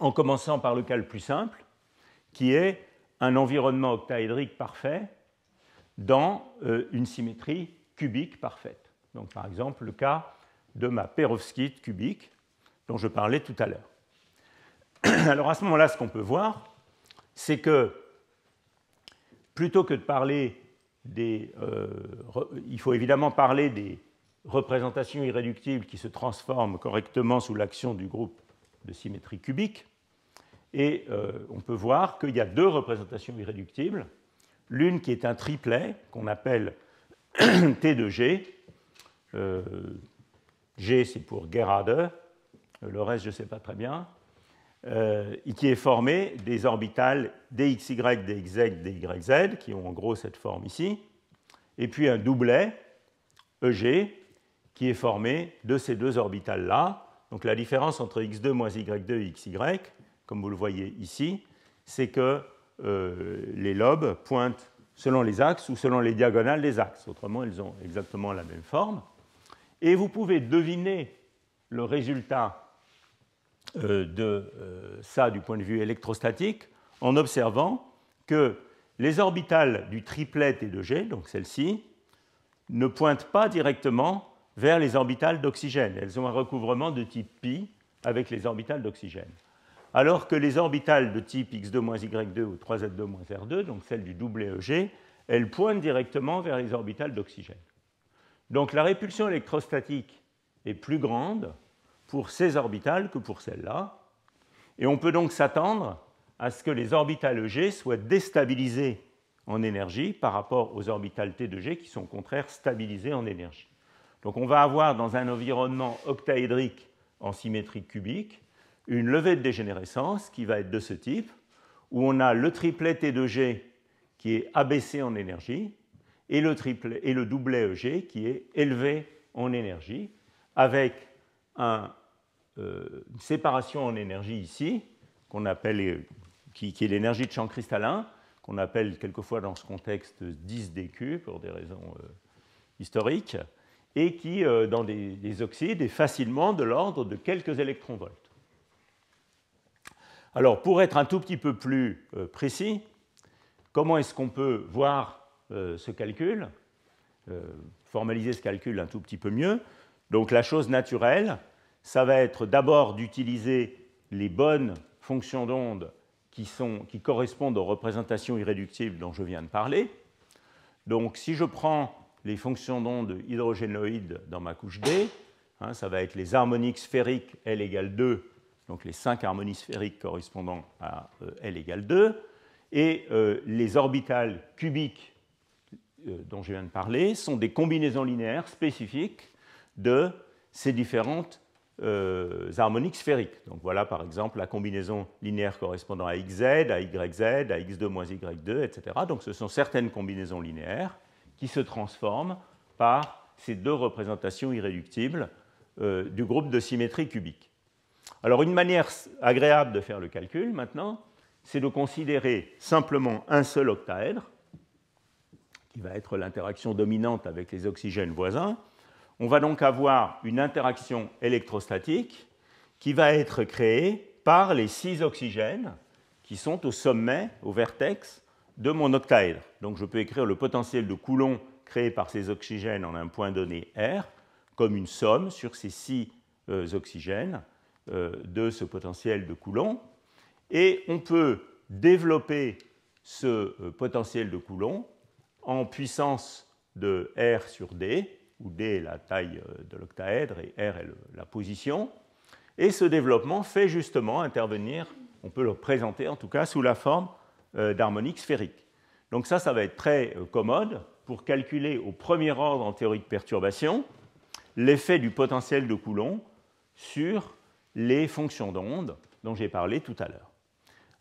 en commençant par le cas le plus simple, qui est un environnement octaédrique parfait dans une symétrie cubique parfaite. Donc, par exemple, le cas de ma perovskite cubique dont je parlais tout à l'heure. Alors, à ce moment-là, ce qu'on peut voir, c'est que plutôt que de parler des... il faut évidemment parler des représentations irréductibles qui se transforment correctement sous l'action du groupe de symétrie cubique. Et on peut voir qu'il y a deux représentations irréductibles. L'une qui est un triplet, qu'on appelle T de G. G, c'est pour Gerade. Le reste, je ne sais pas très bien. Et qui est formé des orbitales dxy, dxz, dyz, qui ont en gros cette forme ici. Et puis un doublet, EG, qui est formé de ces deux orbitales-là. Donc la différence entre x2 moins y2 et xy, comme vous le voyez ici, c'est que les lobes pointent selon les axes ou selon les diagonales des axes. Autrement, elles ont exactement la même forme. Et vous pouvez deviner le résultat de ça du point de vue électrostatique en observant que les orbitales du triplet T de G, donc celle-ci, ne pointent pas directement vers les orbitales d'oxygène. Elles ont un recouvrement de type pi avec les orbitales d'oxygène. Alors que les orbitales de type x2 moins y2 ou 3z2 moins r2, donc celles du doublet EG, elles pointent directement vers les orbitales d'oxygène. Donc la répulsion électrostatique est plus grande pour ces orbitales que pour celles-là. Et on peut donc s'attendre à ce que les orbitales EG soient déstabilisées en énergie par rapport aux orbitales T de G qui sont au contraire stabilisées en énergie. Donc on va avoir dans un environnement octaédrique en symétrie cubique une levée de dégénérescence qui va être de ce type, où on a le triplet T de G qui est abaissé en énergie et le doublet EG qui est élevé en énergie, avec une séparation en énergie ici, qui est l'énergie de champ cristallin, qu'on appelle quelquefois dans ce contexte 10dQ pour des raisons historiques, et qui, dans des oxydes, est facilement de l'ordre de quelques électronvolts. Alors, pour être un tout petit peu plus précis, comment est-ce qu'on peut voir ce calcul, formaliser ce calcul un tout petit peu mieux? Donc, la chose naturelle, ça va être d'abord d'utiliser les bonnes fonctions d'onde qui correspondent aux représentations irréductibles dont je viens de parler. Donc, si je prends les fonctions d'onde hydrogénoïdes dans ma couche D, hein, ça va être les harmoniques sphériques L égale 2, donc les 5 harmonies sphériques correspondant à L égale 2, et les orbitales cubiques dont je viens de parler sont des combinaisons linéaires spécifiques de ces différentes harmoniques sphériques. Donc voilà par exemple la combinaison linéaire correspondant à xz, à yz, à x2 moins y2, etc. Donc ce sont certaines combinaisons linéaires qui se transforment par ces deux représentations irréductibles du groupe de symétrie cubique. Alors, une manière agréable de faire le calcul, maintenant, c'est de considérer simplement un seul octaèdre, qui va être l'interaction dominante avec les oxygènes voisins. On va donc avoir une interaction électrostatique qui va être créée par les 6 oxygènes qui sont au sommet, au vertex de mon octaèdre. Donc je peux écrire le potentiel de Coulomb créé par ces oxygènes en un point donné R comme une somme sur ces 6 oxygènes de ce potentiel de Coulomb. Et on peut développer ce potentiel de Coulomb en puissance de R sur D, où D est la taille de l'octaèdre et R est la position. Et ce développement fait justement intervenir, on peut le présenter en tout cas sous la forme d'harmonique sphérique. Donc ça va être très commode pour calculer au premier ordre en théorie de perturbation l'effet du potentiel de Coulomb sur les fonctions d'onde dont j'ai parlé tout à l'heure.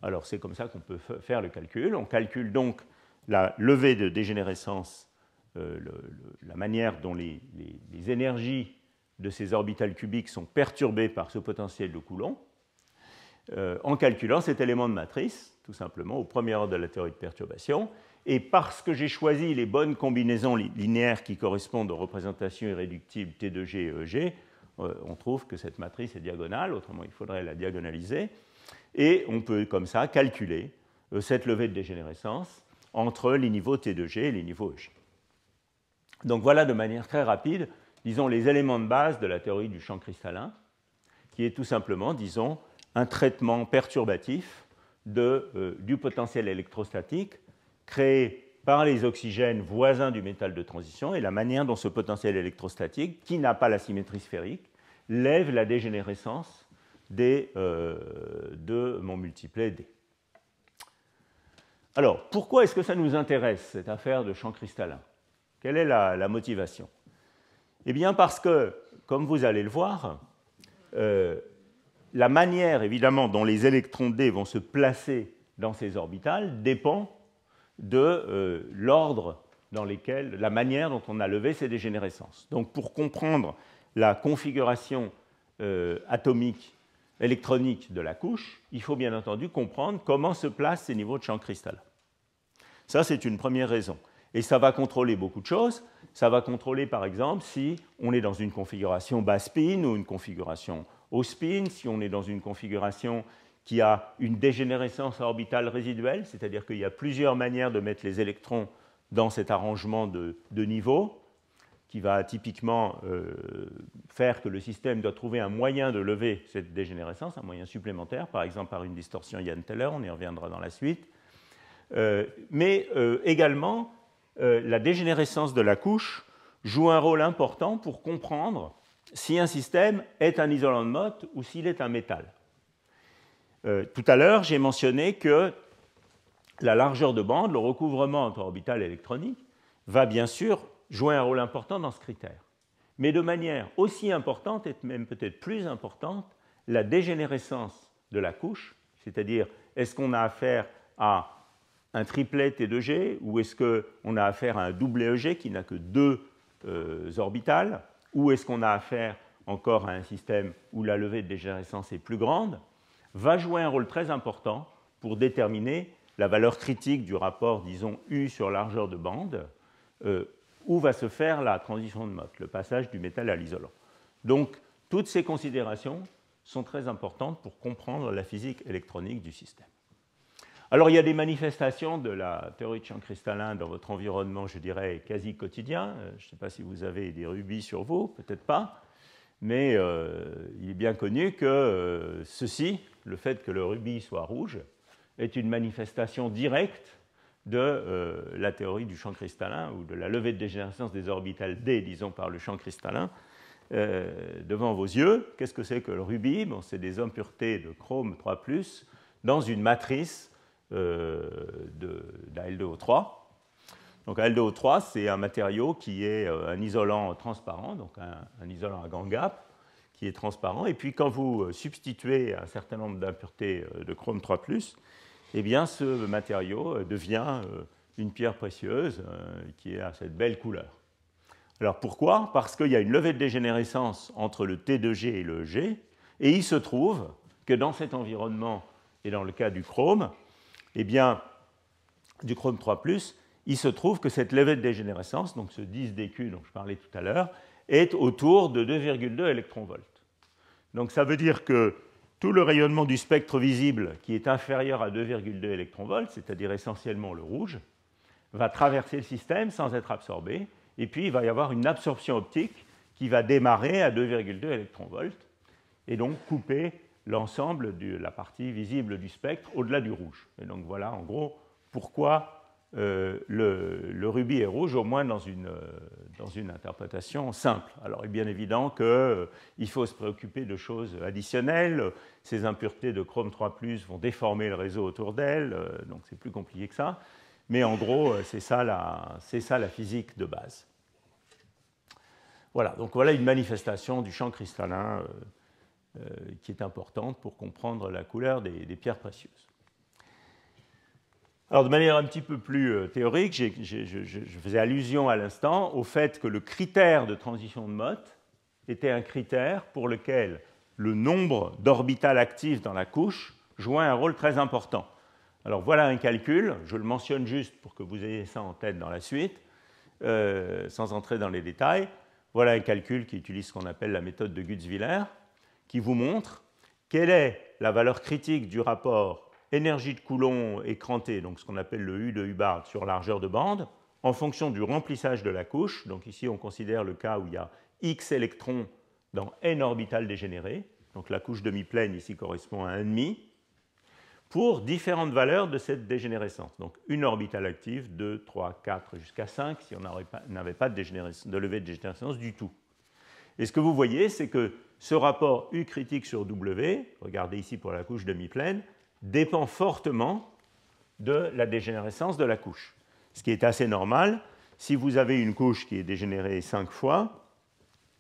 Alors c'est comme ça qu'on peut faire le calcul. On calcule donc la levée de dégénérescence, la manière dont les énergies de ces orbitales cubiques sont perturbées par ce potentiel de Coulomb, en calculant cet élément de matrice, tout simplement, au premier ordre de la théorie de perturbation. Et parce que j'ai choisi les bonnes combinaisons linéaires qui correspondent aux représentations irréductibles T2G et EG, on trouve que cette matrice est diagonale, autrement il faudrait la diagonaliser, et on peut comme ça calculer cette levée de dégénérescence entre les niveaux T2G et les niveaux EG. Donc voilà de manière très rapide, disons, les éléments de base de la théorie du champ cristallin, qui est tout simplement, disons, un traitement perturbatif du potentiel électrostatique créé par les oxygènes voisins du métal de transition et la manière dont ce potentiel électrostatique, qui n'a pas la symétrie sphérique, lève la dégénérescence de mon multiplet D. Alors, pourquoi est-ce que ça nous intéresse, cette affaire de champ cristallin? Quelle est la motivation? Eh bien parce que, comme vous allez le voir, la manière évidemment dont les électrons D vont se placer dans ces orbitales dépend de l'ordre dans lequel, la manière dont on a levé ces dégénérescences. Donc pour comprendre la configuration atomique, électronique de la couche, il faut bien entendu comprendre comment se placent ces niveaux de champ cristallin. Ça c'est une première raison. Et ça va contrôler beaucoup de choses. Ça va contrôler, par exemple, si on est dans une configuration bas spin ou une configuration haut spin, si on est dans une configuration qui a une dégénérescence orbitale résiduelle, c'est-à-dire qu'il y a plusieurs manières de mettre les électrons dans cet arrangement de niveaux, qui va typiquement faire que le système doit trouver un moyen de lever cette dégénérescence, un moyen supplémentaire, par exemple par une distorsion Ian-Teller, on y reviendra dans la suite. Mais également, la dégénérescence de la couche joue un rôle important pour comprendre si un système est un isolant de Mott ou s'il est un métal. Tout à l'heure, j'ai mentionné que la largeur de bande, le recouvrement entre orbitales électroniques, va bien sûr jouer un rôle important dans ce critère. Mais de manière aussi importante, et même peut-être plus importante, la dégénérescence de la couche, c'est-à-dire est-ce qu'on a affaire à un triplet T2G, ou est-ce qu'on a affaire à un double EG qui n'a que 2 orbitales, ou est-ce qu'on a affaire encore à un système où la levée de dégénérescence est plus grande, va jouer un rôle très important pour déterminer la valeur critique du rapport, disons, U sur largeur de bande, où va se faire la transition de Mott, le passage du métal à l'isolant. Donc, toutes ces considérations sont très importantes pour comprendre la physique électronique du système. Alors, il y a des manifestations de la théorie de champ cristallin dans votre environnement, je dirais, quasi quotidien. Je ne sais pas si vous avez des rubis sur vous, peut-être pas, mais il est bien connu que ceci, le fait que le rubis soit rouge, est une manifestation directe de la théorie du champ cristallin ou de la levée de dégénérescence des orbitales D, disons, par le champ cristallin, devant vos yeux. Qu'est-ce que c'est que le rubis? Bon, c'est des impuretés de chrome 3+, dans une matrice d'Al2O3. Donc Al2O3, c'est un matériau qui est un isolant transparent, donc un isolant à grand gap, qui est transparent. Et puis quand vous substituez un certain nombre d'impuretés de chrome 3+, eh bien ce matériau devient une pierre précieuse qui a cette belle couleur. Alors pourquoi? Parce qu'il y a une levée de dégénérescence entre le T2G et le EG, et il se trouve que dans cet environnement, et dans le cas du chrome, eh bien, du chrome 3+, il se trouve que cette levée de dégénérescence, donc ce 10 dQ dont je parlais tout à l'heure, est autour de 2,2 électronvolts. Donc ça veut dire que tout le rayonnement du spectre visible qui est inférieur à 2,2 électronvolts, c'est-à-dire essentiellement le rouge, va traverser le système sans être absorbé, et puis il va y avoir une absorption optique qui va démarrer à 2,2 électronvolts, et donc couper l'ensemble de la partie visible du spectre au-delà du rouge. Et donc voilà en gros pourquoi le rubis est rouge, au moins dans une interprétation simple. Alors il est bien évident qu'il faut se préoccuper de choses additionnelles. Ces impuretés de chrome 3+ vont déformer le réseau autour d'elles, donc c'est plus compliqué que ça. Mais en gros, c'est ça la physique de base. Voilà, donc voilà une manifestation du champ cristallin qui est importante pour comprendre la couleur des pierres précieuses. Alors de manière un petit peu plus théorique, je faisais allusion à l'instant au fait que le critère de transition de mode était un critère pour lequel le nombre d'orbitales actives dans la couche jouait un rôle très important. Alors voilà un calcul, je le mentionne juste pour que vous ayez ça en tête dans la suite, sans entrer dans les détails. Voilà un calcul qui utilise ce qu'on appelle la méthode de Gutzwiller, qui vous montre quelle est la valeur critique du rapport énergie de Coulomb écrantée, donc ce qu'on appelle le U de Hubbard sur largeur de bande, en fonction du remplissage de la couche. Donc ici, on considère le cas où il y a X électrons dans N orbitales dégénérées, donc la couche demi-pleine ici correspond à 1,5, pour différentes valeurs de cette dégénérescence. Donc une orbitale active, 2, 3, 4, jusqu'à 5, si on n'avait pas de levée de dégénérescence du tout. Et ce que vous voyez, c'est que ce rapport U critique sur W, regardez ici pour la couche demi-pleine, dépend fortement de la dégénérescence de la couche. Ce qui est assez normal, si vous avez une couche qui est dégénérée 5 fois,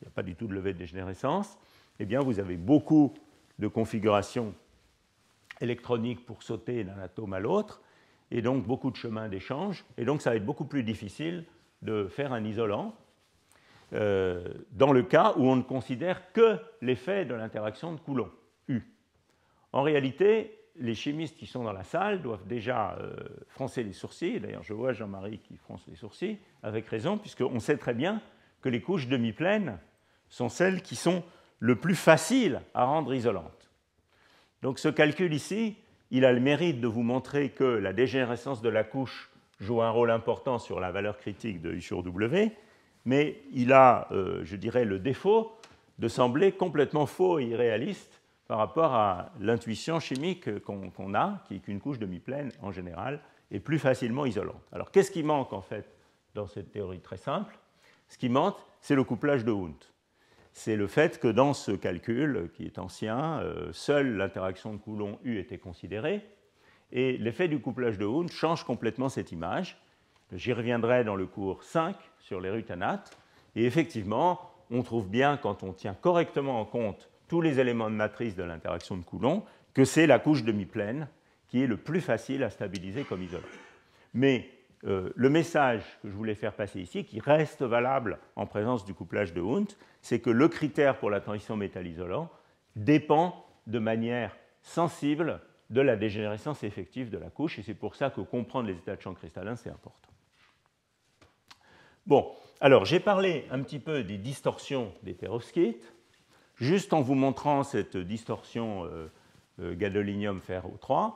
il n'y a pas du tout de levée de dégénérescence, eh bien vous avez beaucoup de configurations électroniques pour sauter d'un atome à l'autre, et donc beaucoup de chemins d'échange, et donc ça va être beaucoup plus difficile de faire un isolant dans le cas où on ne considère que l'effet de l'interaction de Coulomb, U. En réalité, les chimistes qui sont dans la salle doivent déjà froncer les sourcils. D'ailleurs, je vois Jean-Marie qui fronce les sourcils, avec raison, puisqu'on sait très bien que les couches demi-pleines sont celles qui sont le plus faciles à rendre isolantes. Donc ce calcul ici, il a le mérite de vous montrer que la dégénérescence de la couche joue un rôle important sur la valeur critique de U sur W, mais il a, je dirais, le défaut de sembler complètement faux et irréaliste par rapport à l'intuition chimique qu'on a, qui est qu'une couche demi-pleine, en général, est plus facilement isolante. Alors, qu'est-ce qui manque, en fait, dans cette théorie très simple? Ce qui manque, c'est le couplage de Wundt. C'est le fait que dans ce calcul, qui est ancien, seule l'interaction de Coulomb U était considérée, et l'effet du couplage de Wundt change complètement cette image. J'y reviendrai dans le cours 5 sur les ruthénates, et effectivement, on trouve bien, quand on tient correctement en compte tous les éléments de matrice de l'interaction de Coulomb, que c'est la couche demi-pleine qui est le plus facile à stabiliser comme isolant. Mais le message que je voulais faire passer ici, qui reste valable en présence du couplage de Wundt, c'est que le critère pour la transition métal-isolant dépend de manière sensible de la dégénérescence effective de la couche, et c'est pour ça que comprendre les états de champ cristallin, c'est important. Bon, alors j'ai parlé un petit peu des distorsions des perovskites, juste en vous montrant cette distorsion gadolinium-ferro-3.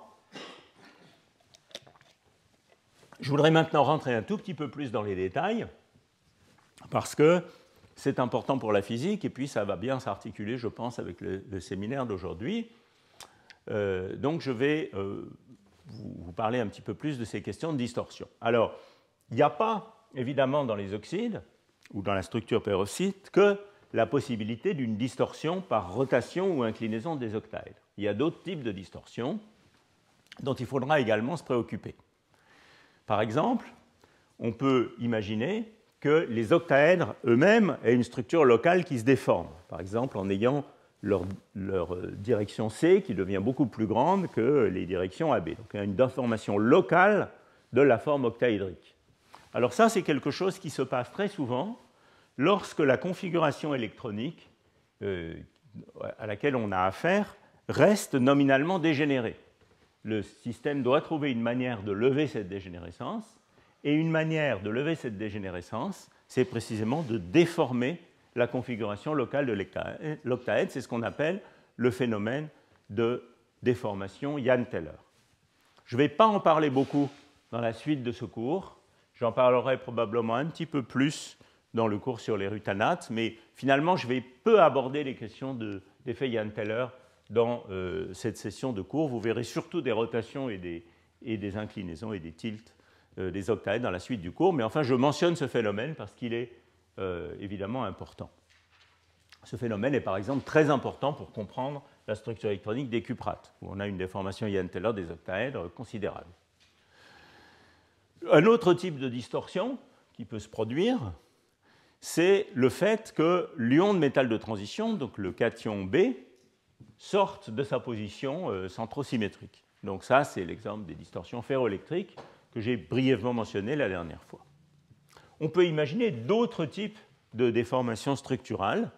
Je voudrais maintenant rentrer un tout petit peu plus dans les détails, parce que c'est important pour la physique, et puis ça va bien s'articuler, je pense, avec le séminaire d'aujourd'hui. Donc je vais vous parler un petit peu plus de ces questions de distorsion. Alors, il n'y a pas, évidemment, dans les oxydes, ou dans la structure perovskite, que la possibilité d'une distorsion par rotation ou inclinaison des octaèdres. Il y a d'autres types de distorsions dont il faudra également se préoccuper. Par exemple, on peut imaginer que les octaèdres eux-mêmes aient une structure locale qui se déforme, par exemple en ayant leur direction C qui devient beaucoup plus grande que les directions AB. Donc il y a une déformation locale de la forme octaédrique. Alors ça, c'est quelque chose qui se passe très souvent lorsque la configuration électronique à laquelle on a affaire reste nominalement dégénérée. Le système doit trouver une manière de lever cette dégénérescence, et une manière de lever cette dégénérescence, c'est précisément de déformer la configuration locale de l'octaèdre. C'est ce qu'on appelle le phénomène de déformation Jahn-Teller. Je ne vais pas en parler beaucoup dans la suite de ce cours. J'en parlerai probablement un petit peu plus dans le cours sur les rutanates, mais finalement, je vais peu aborder les questions d'effet Jahn-Teller dans cette session de cours. Vous verrez surtout des rotations et des inclinaisons et des tilts des octaèdres dans la suite du cours. Mais enfin, je mentionne ce phénomène parce qu'il est évidemment important. Ce phénomène est par exemple très important pour comprendre la structure électronique des cuprates, où on a une déformation Jahn-Teller des octaèdres considérable. Un autre type de distorsion qui peut se produire, c'est le fait que l'ion de métal de transition, donc le cation B, sorte de sa position centrosymétrique. Donc ça, c'est l'exemple des distorsions ferroélectriques que j'ai brièvement mentionné la dernière fois. On peut imaginer d'autres types de déformations structurales,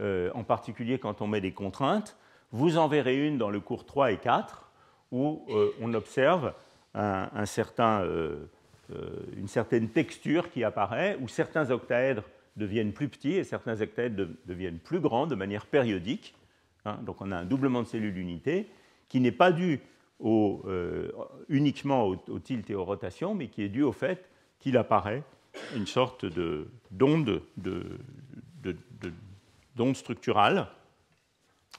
en particulier quand on met des contraintes. Vous en verrez une dans le cours 3 et 4, où on observe une certaine texture qui apparaît, où certains octaèdres deviennent plus petits et certains octaèdres deviennent plus grands de manière périodique. Hein, donc on a un doublement de cellules unités qui n'est pas dû uniquement au tilt et aux rotations, mais qui est dû au fait qu'il apparaît une sorte d'onde structurale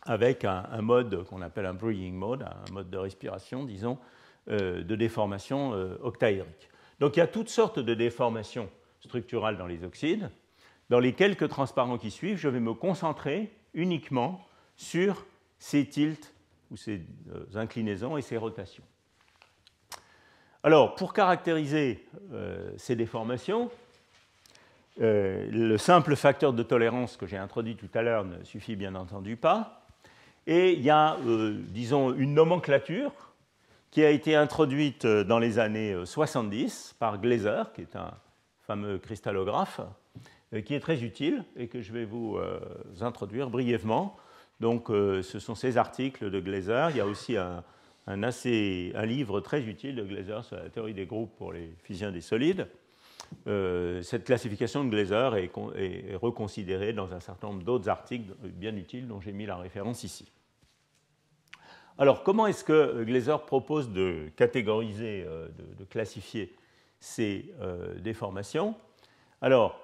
avec un mode qu'on appelle un breathing mode, un mode de respiration, disons, de déformation octaédrique. Donc il y a toutes sortes de déformations structurales dans les oxydes. Dans les quelques transparents qui suivent, je vais me concentrer uniquement sur ces tilts ou ces inclinaisons et ces rotations. Alors, pour caractériser ces déformations, le simple facteur de tolérance que j'ai introduit tout à l'heure ne suffit bien entendu pas. Et il y a, disons, une nomenclature qui a été introduite dans les années 70 par Glazer, qui est un fameux cristallographe, qui est très utile et que je vais vous introduire brièvement. Donc, ce sont ces articles de Glazer. Il y a aussi un livre très utile de Glazer sur la théorie des groupes pour les fissions des solides. Cette classification de Glazer est reconsidérée dans un certain nombre d'autres articles bien utiles dont j'ai mis la référence ici. Alors, comment est-ce que Glazer propose de catégoriser, de classifier ces déformations? Alors,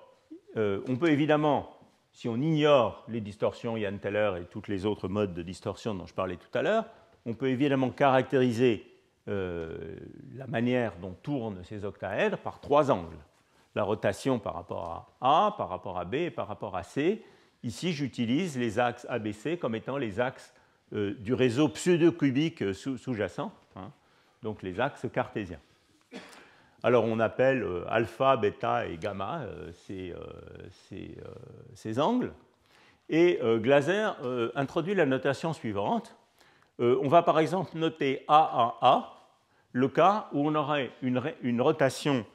on peut évidemment, si on ignore les distorsions Jahn-Teller et tous les autres modes de distorsion dont je parlais tout à l'heure, on peut évidemment caractériser la manière dont tournent ces octaèdres par trois angles. La rotation par rapport à A, par rapport à B et par rapport à C. Ici, j'utilise les axes ABC comme étant les axes du réseau pseudo-cubique sous-jacent, hein, donc les axes cartésiens. Alors on appelle alpha, bêta et gamma ces angles, et Glazer introduit la notation suivante. On va par exemple noter AAA, le cas où on aurait une rotation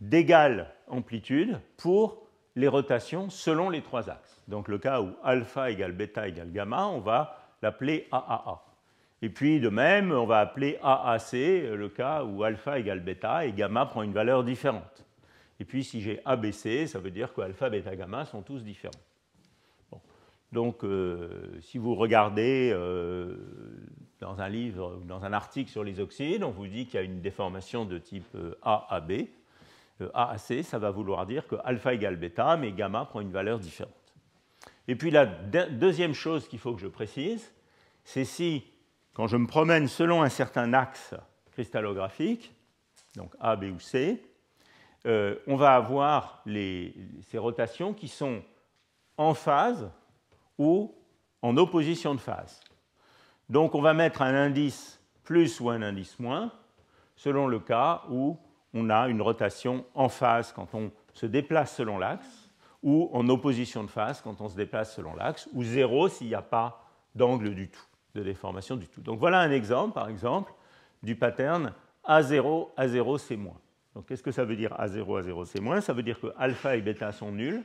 d'égale amplitude pour les rotations selon les trois axes. Donc le cas où alpha égale bêta égale gamma, on va l'appeler AAA. Et puis, de même, on va appeler AAC le cas où alpha égale bêta et gamma prend une valeur différente. Et puis, si j'ai ABC, ça veut dire que alpha, bêta, gamma sont tous différents. Bon. Donc, si vous regardez dans un livre, dans un article sur les oxydes, on vous dit qu'il y a une déformation de type AAB. AAC, ça va vouloir dire que alpha égale bêta, mais gamma prend une valeur différente. Et puis, la deuxième chose qu'il faut que je précise, c'est si, quand je me promène selon un certain axe cristallographique, donc A, B ou C, on va avoir ces rotations qui sont en phase ou en opposition de phase. Donc, on va mettre un indice plus ou un indice moins, selon le cas où on a une rotation en phase quand on se déplace selon l'axe, ou en opposition de phase quand on se déplace selon l'axe, ou 0 s'il n'y a pas d'angle du tout, de déformation du tout. Donc voilà un exemple, par exemple, du pattern A0, A0, C-. Donc qu'est-ce que ça veut dire A0, A0, C-? Ça veut dire que alpha et bêta sont nuls,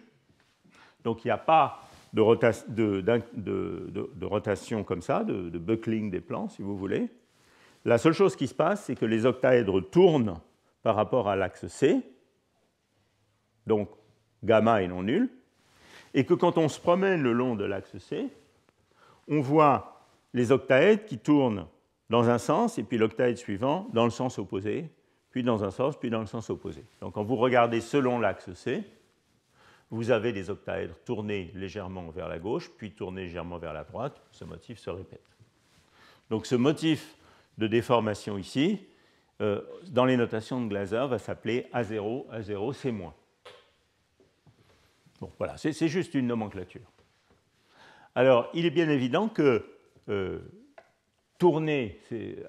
donc il n'y a pas de rotation comme ça, de buckling des plans, si vous voulez. La seule chose qui se passe, c'est que les octaèdres tournent par rapport à l'axe C, donc gamma est non nul, et que quand on se promène le long de l'axe C, on voit les octaèdres qui tournent dans un sens, et puis l'octaèdre suivant dans le sens opposé, puis dans un sens, puis dans le sens opposé. Donc quand vous regardez selon l'axe C, vous avez des octaèdres tournés légèrement vers la gauche, puis tournés légèrement vers la droite. Ce motif se répète. Donc ce motif de déformation ici, dans les notations de Glaser, va s'appeler A0, A0, C-. Bon, voilà, c'est juste une nomenclature. Alors, il est bien évident que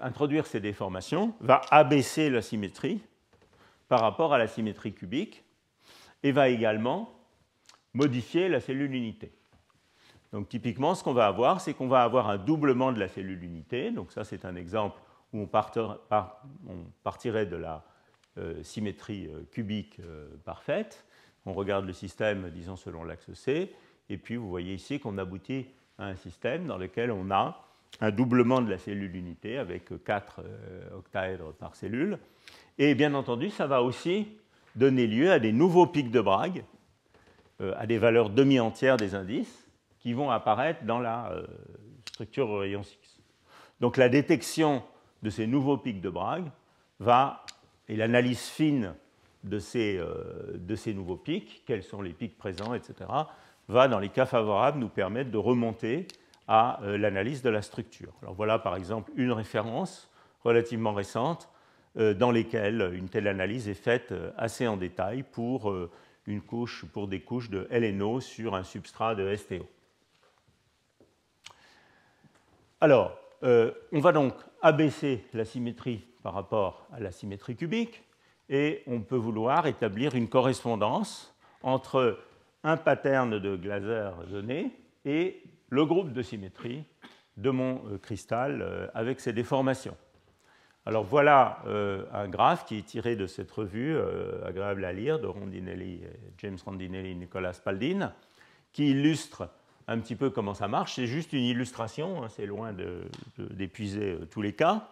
introduire ces déformations va abaisser la symétrie par rapport à la symétrie cubique et va également modifier la cellule unité. Donc typiquement, ce qu'on va avoir, c'est qu'on va avoir un doublement de la cellule unité. Donc ça, c'est un exemple où on partirait de la symétrie cubique parfaite. On regarde le système, disons, selon l'axe C. Et puis, vous voyez ici qu'on aboutit à un système dans lequel on a un doublement de la cellule unité avec 4 octaèdres par cellule. Et bien entendu, ça va aussi donner lieu à des nouveaux pics de Bragg, à des valeurs demi-entières des indices qui vont apparaître dans la structure au rayon 6. Donc la détection de ces nouveaux pics de Bragg et l'analyse fine de ces nouveaux pics, quels sont les pics présents, etc., va, dans les cas favorables, nous permettre de remonter à l'analyse de la structure. Alors voilà par exemple une référence relativement récente dans lesquelles une telle analyse est faite assez en détail pour des couches de LNO sur un substrat de STO. Alors, on va donc abaisser la symétrie par rapport à la symétrie cubique et on peut vouloir établir une correspondance entre un pattern de Glaser donné et le groupe de symétrie de mon cristal avec ses déformations. Alors voilà un graphe qui est tiré de cette revue, agréable à lire, de Rondinelli, James Rondinelli et Nicolas Spaldin, qui illustre un petit peu comment ça marche. C'est juste une illustration, hein, c'est loin d'épuiser tous les cas.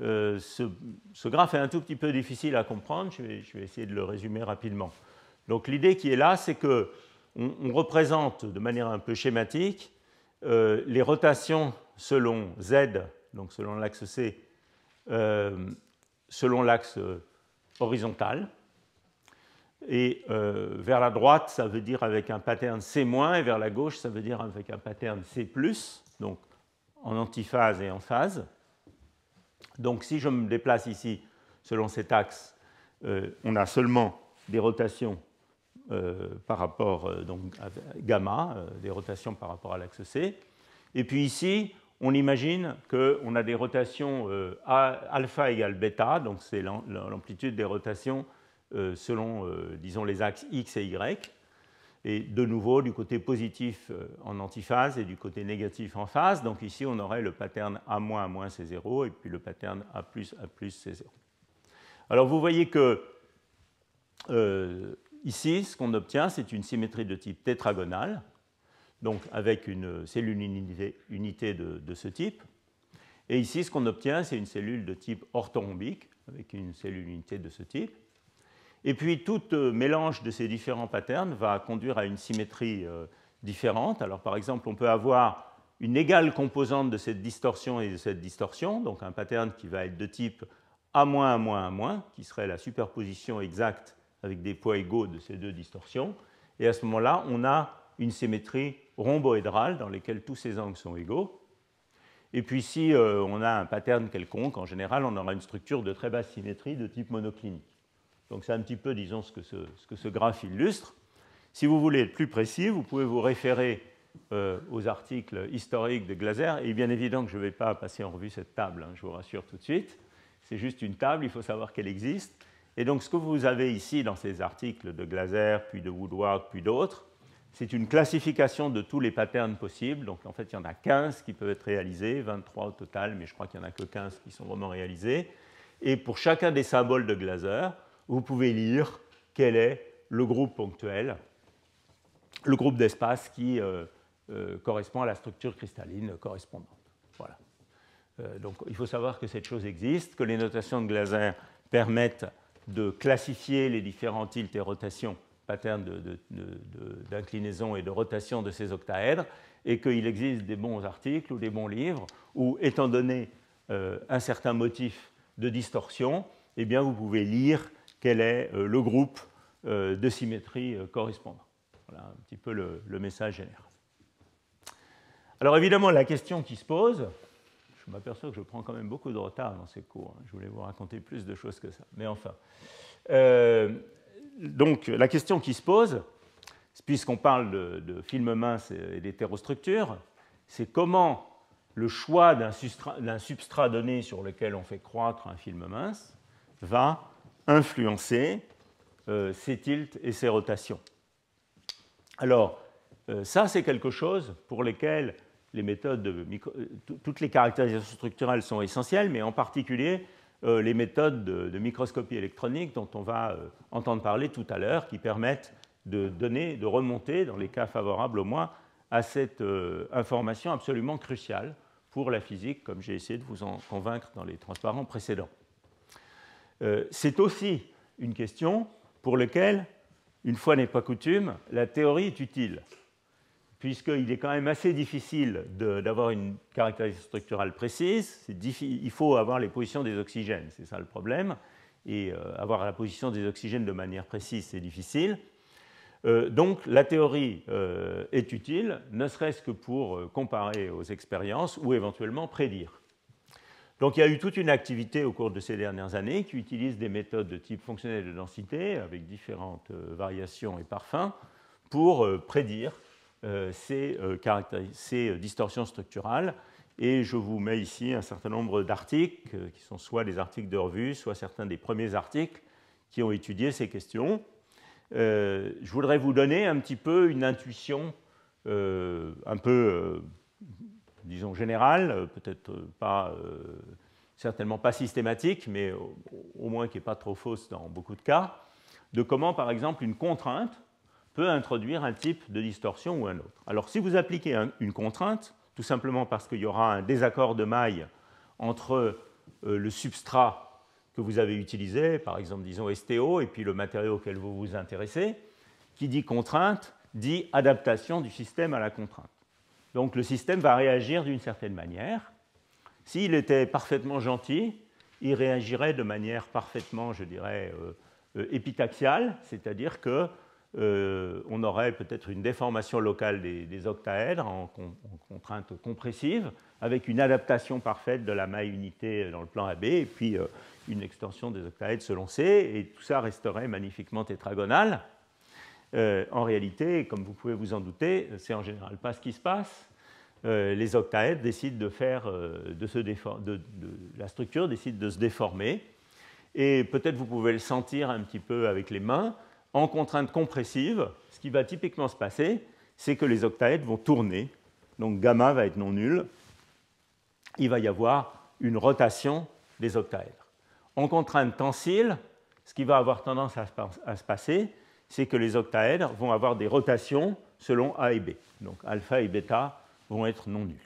Ce graphe est un tout petit peu difficile à comprendre, je vais essayer de le résumer rapidement. Donc l'idée qui est là, c'est qu'on représente de manière un peu schématique les rotations selon Z, donc selon l'axe C, selon l'axe horizontal. Et vers la droite, ça veut dire avec un pattern C- et vers la gauche, ça veut dire avec un pattern C+, donc en antiphase et en phase. Donc si je me déplace ici selon cet axe, on a seulement des rotations par rapport donc, à gamma, des rotations par rapport à l'axe C. Et puis ici, on imagine qu'on a des rotations alpha égale bêta, donc c'est l'amplitude des rotations selon, disons, les axes X et Y. Et de nouveau, du côté positif en antiphase et du côté négatif en phase. Donc ici, on aurait le pattern A-, C0 et puis le pattern A+, C0. Alors vous voyez que ici, ce qu'on obtient, c'est une symétrie de type tétragonale, donc avec une cellule unité de ce type. Et ici, ce qu'on obtient, c'est une cellule de type orthorhombique, avec une cellule unité de ce type. Et puis, tout mélange de ces différents patterns va conduire à une symétrie différente. Alors, par exemple, on peut avoir une égale composante de cette distorsion et de cette distorsion, donc un pattern qui va être de type A-, qui serait la superposition exacte avec des poids égaux de ces deux distorsions. Et à ce moment-là, on a une symétrie rhomboédrale dans laquelle tous ces angles sont égaux. Et puis si on a un pattern quelconque, en général, on aura une structure de très basse symétrie de type monoclinique. Donc c'est un petit peu, disons, ce que ce graphe illustre. Si vous voulez être plus précis, vous pouvez vous référer aux articles historiques de Glaser. Et bien évident que je ne vais pas passer en revue cette table, hein, je vous rassure tout de suite. C'est juste une table, il faut savoir qu'elle existe. Et donc ce que vous avez ici dans ces articles de Glaser, puis de Woodward, puis d'autres, c'est une classification de tous les patterns possibles. Donc, en fait, il y en a 15 qui peuvent être réalisés, 23 au total, mais je crois qu'il n'y en a que 15 qui sont vraiment réalisés. Et pour chacun des symboles de Glaser, vous pouvez lire quel est le groupe ponctuel, le groupe d'espace qui correspond à la structure cristalline correspondante. Voilà. Donc, il faut savoir que cette chose existe, que les notations de Glaser permettent de classifier les différents tilts et rotations pattern d'inclinaison et de rotation de ces octaèdres, et qu'il existe des bons articles ou des bons livres où, étant donné un certain motif de distorsion, eh bien, vous pouvez lire quel est le groupe de symétrie correspondant. Voilà un petit peu le message général. Alors évidemment, la question qui se pose, je m'aperçois que je prends quand même beaucoup de retard dans ces cours, hein. Je voulais vous raconter plus de choses que ça, mais enfin. Donc la question qui se pose, puisqu'on parle de films minces et d'hétérostructures, c'est comment le choix d'un substrat donné sur lequel on fait croître un film mince va influencer ses tilts et ses rotations. Alors, ça, c'est quelque chose pour lequel les méthodes toutes les caractérisations structurelles sont essentielles, mais en particulier les méthodes de microscopie électronique dont on va entendre parler tout à l'heure, qui permettent de remonter, dans les cas favorables au moins, à cette information absolument cruciale pour la physique, comme j'ai essayé de vous en convaincre dans les transparents précédents. C'est aussi une question pour laquelle, une fois n'est pas coutume, la théorie est utile, puisqu'il est quand même assez difficile d'avoir une caractéristique structurale précise. Il faut avoir les positions des oxygènes, c'est ça le problème, et avoir la position des oxygènes de manière précise, c'est difficile. Donc la théorie est utile, ne serait-ce que pour comparer aux expériences ou éventuellement prédire. Donc il y a eu toute une activité au cours de ces dernières années qui utilise des méthodes de type fonctionnel de densité avec différentes variations et parfums pour prédire ces distorsions structurales. Et je vous mets ici un certain nombre d'articles qui sont soit des articles de revue, soit certains des premiers articles qui ont étudié ces questions. Je voudrais vous donner un petit peu une intuition un peu, disons, générale, peut-être pas, certainement pas systématique, mais au moins qui n'est pas trop fausse dans beaucoup de cas, de comment, par exemple, une contrainte peut introduire un type de distorsion ou un autre. Alors, si vous appliquez une contrainte, tout simplement parce qu'il y aura un désaccord de maille entre le substrat que vous avez utilisé, par exemple, disons STO, et puis le matériau auquel vous vous intéressez, qui dit contrainte, dit adaptation du système à la contrainte. Donc le système va réagir d'une certaine manière. S'il était parfaitement gentil, il réagirait de manière parfaitement, je dirais, épitaxiale, c'est-à-dire qu'on aurait peut-être une déformation locale des octaèdres en contrainte compressive, avec une adaptation parfaite de la maille unité dans le plan AB, et puis une extension des octaèdres selon C, et tout ça resterait magnifiquement tétragonal. En réalité, comme vous pouvez vous en douter, c'est en général pas ce qui se passe. Les octaèdres décident la structure décide de se déformer, et peut-être vous pouvez le sentir un petit peu avec les mains. En contrainte compressive, ce qui va typiquement se passer, c'est que les octaèdres vont tourner, donc gamma va être non nul, il va y avoir une rotation des octaèdres. En contrainte tensile, ce qui va avoir tendance à se passer, c'est que les octaèdres vont avoir des rotations selon A et B. Donc alpha et bêta vont être non nuls.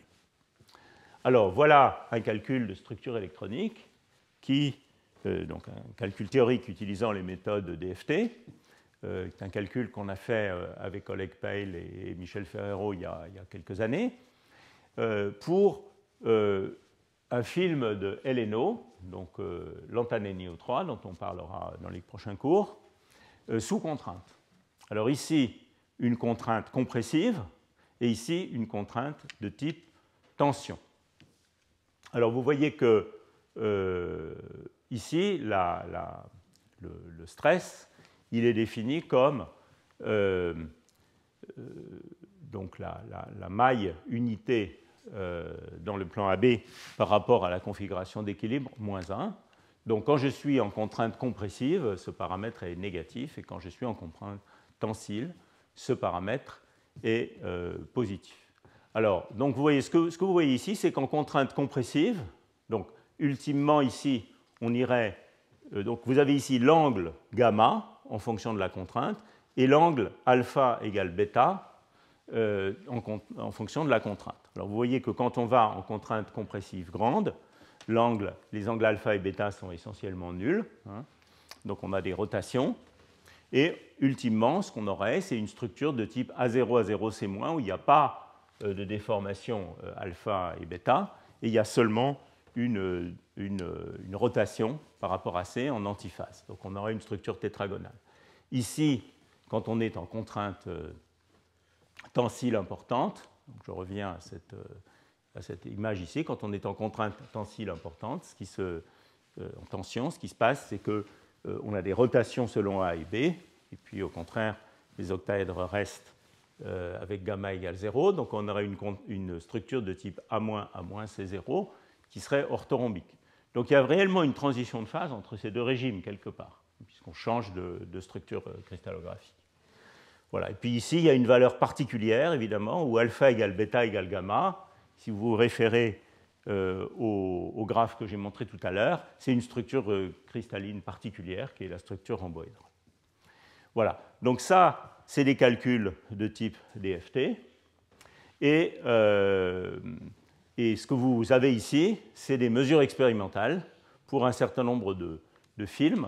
Alors voilà un calcul de structure électronique, donc un calcul théorique utilisant les méthodes DFT, c'est un calcul qu'on a fait avec Oleg Payle et Michel Ferrero il y a quelques années, pour un film de LNO, donc l'antanénio3, dont on parlera dans les prochains cours, sous contrainte. Alors ici, une contrainte compressive, et ici, une contrainte de type tension. Alors vous voyez que ici, le stress, il est défini comme donc la maille unité dans le plan AB par rapport à la configuration d'équilibre, moins 1. Donc quand je suis en contrainte compressive, ce paramètre est négatif, et quand je suis en contrainte tensile, ce paramètre est positif. Alors, donc vous voyez, ce que vous voyez ici, c'est qu'en contrainte compressive, donc ultimement ici, on irait, donc vous avez ici l'angle gamma en fonction de la contrainte, et l'angle alpha égale bêta, en fonction de la contrainte. Alors vous voyez que quand on va en contrainte compressive grande, les angles alpha et bêta sont essentiellement nuls, hein, donc on a des rotations, Et ultimement, ce qu'on aurait, c'est une structure de type A0, A0, C-, où il n'y a pas de déformation alpha et bêta, et il y a seulement une rotation par rapport à C en antiphase. Donc on aurait une structure tétragonale. Ici, quand on est en contrainte tensile importante, donc je reviens à cette image ici, quand on est en contrainte tensile importante, ce qui se, en tension, ce qui se passe, c'est qu'on a des rotations selon A et B, et puis au contraire, les octaèdres restent avec gamma égale 0, donc on aurait une structure de type A-A- C0 qui serait orthorhombique. Donc il y a réellement une transition de phase entre ces deux régimes, quelque part, puisqu'on change de structure cristallographique. Voilà. Et puis ici, il y a une valeur particulière, évidemment, où alpha égale bêta égale gamma. Si vous vous référez au graphe que j'ai montré tout à l'heure, c'est une structure cristalline particulière qui est la structure rhomboédrale. Voilà. Donc ça, c'est des calculs de type DFT. Et ce que vous avez ici, c'est des mesures expérimentales pour un certain nombre de films.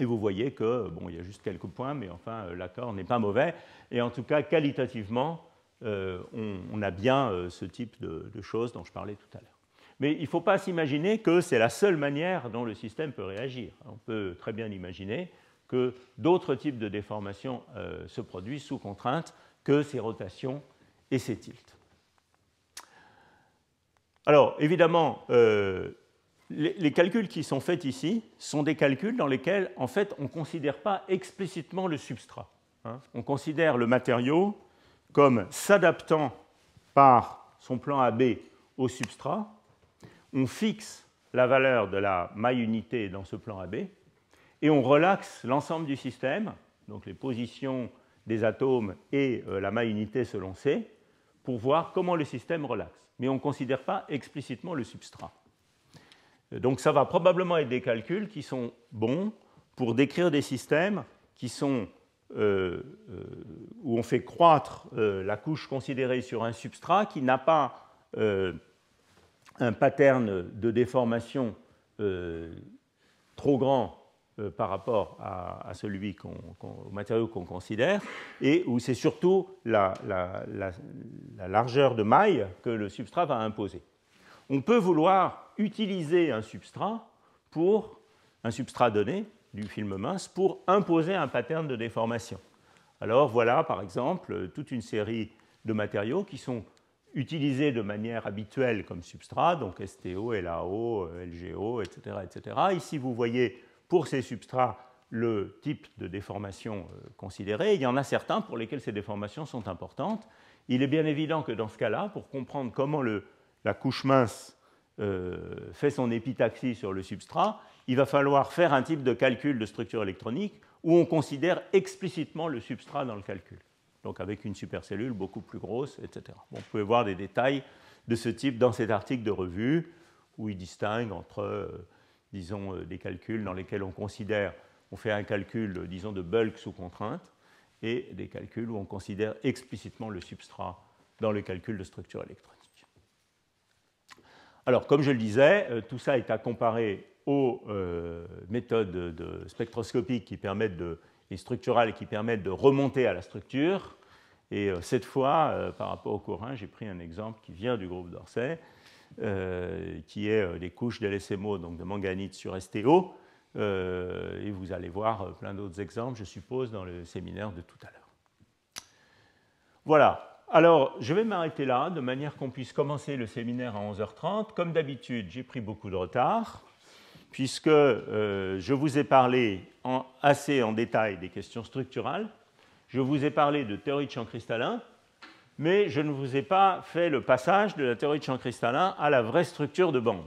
Et vous voyez que, bon, il y a juste quelques points, mais enfin, l'accord n'est pas mauvais. Et en tout cas, qualitativement, on a bien ce type de choses dont je parlais tout à l'heure. Mais il ne faut pas s'imaginer que c'est la seule manière dont le système peut réagir. On peut très bien imaginer que d'autres types de déformations se produisent sous contrainte que ces rotations et ces tilts. Alors, évidemment, les calculs qui sont faits ici sont des calculs dans lesquels, en fait, on ne considère pas explicitement le substrat. Hein. On considère le matériau comme s'adaptant par son plan AB au substrat. On fixe la valeur de la maille unité dans ce plan AB et on relaxe l'ensemble du système, donc les positions des atomes et la maille unité selon C, pour voir comment le système relaxe. Mais on ne considère pas explicitement le substrat. Donc ça va probablement être des calculs qui sont bons pour décrire des systèmes qui sont, où on fait croître la couche considérée sur un substrat qui n'a pas un pattern de déformation trop grand par rapport à celui au matériau qu'on considère, et où c'est surtout la largeur de maille que le substrat va imposer. On peut vouloir utiliser un substrat donné du film mince pour imposer un pattern de déformation. Alors voilà, par exemple, toute une série de matériaux qui sont utilisés de manière habituelle comme substrat, donc STO, LAO, LGO, etc. etc. Ici, vous voyez pour ces substrats le type de déformation considéré. Il y en a certains pour lesquels ces déformations sont importantes. Il est bien évident que dans ce cas-là, pour comprendre comment la couche mince fait son épitaxie sur le substrat, il va falloir faire un type de calcul de structure électronique où on considère explicitement le substrat dans le calcul, donc avec une supercellule beaucoup plus grosse, etc. Bon, vous pouvez voir des détails de ce type dans cet article de revue où il distingue entre, disons, des calculs dans lesquels on fait un calcul, disons, de bulk sous contrainte et des calculs où on considère explicitement le substrat dans le calcul de structure électronique. Alors, comme je le disais, tout ça est à comparer aux méthodes spectroscopiques qui permettent et structurales qui permettent de remonter à la structure. Et cette fois, par rapport au courant, j'ai pris un exemple qui vient du groupe d'Orsay, qui est les couches de LSMO, donc de manganite sur STO. Et vous allez voir plein d'autres exemples, je suppose, dans le séminaire de tout à l'heure. Voilà. Alors, je vais m'arrêter là, de manière qu'on puisse commencer le séminaire à 11h30. Comme d'habitude, j'ai pris beaucoup de retard, puisque je vous ai parlé assez en détail des questions structurales, je vous ai parlé de théorie de champ cristallin, mais je ne vous ai pas fait le passage de la théorie de champ cristallin à la vraie structure de bande.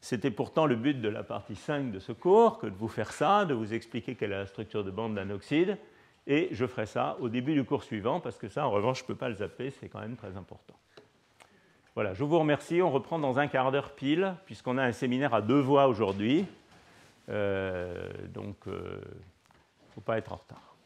C'était pourtant le but de la partie 5 de ce cours, que de vous faire ça, de vous expliquer quelle est la structure de bande d'un oxyde, et je ferai ça au début du cours suivant, parce que ça, en revanche, je ne peux pas le zapper, c'est quand même très important. Voilà, je vous remercie. On reprend dans un quart d'heure pile, puisqu'on a un séminaire à 2 voix aujourd'hui. Donc, il ne faut pas être en retard.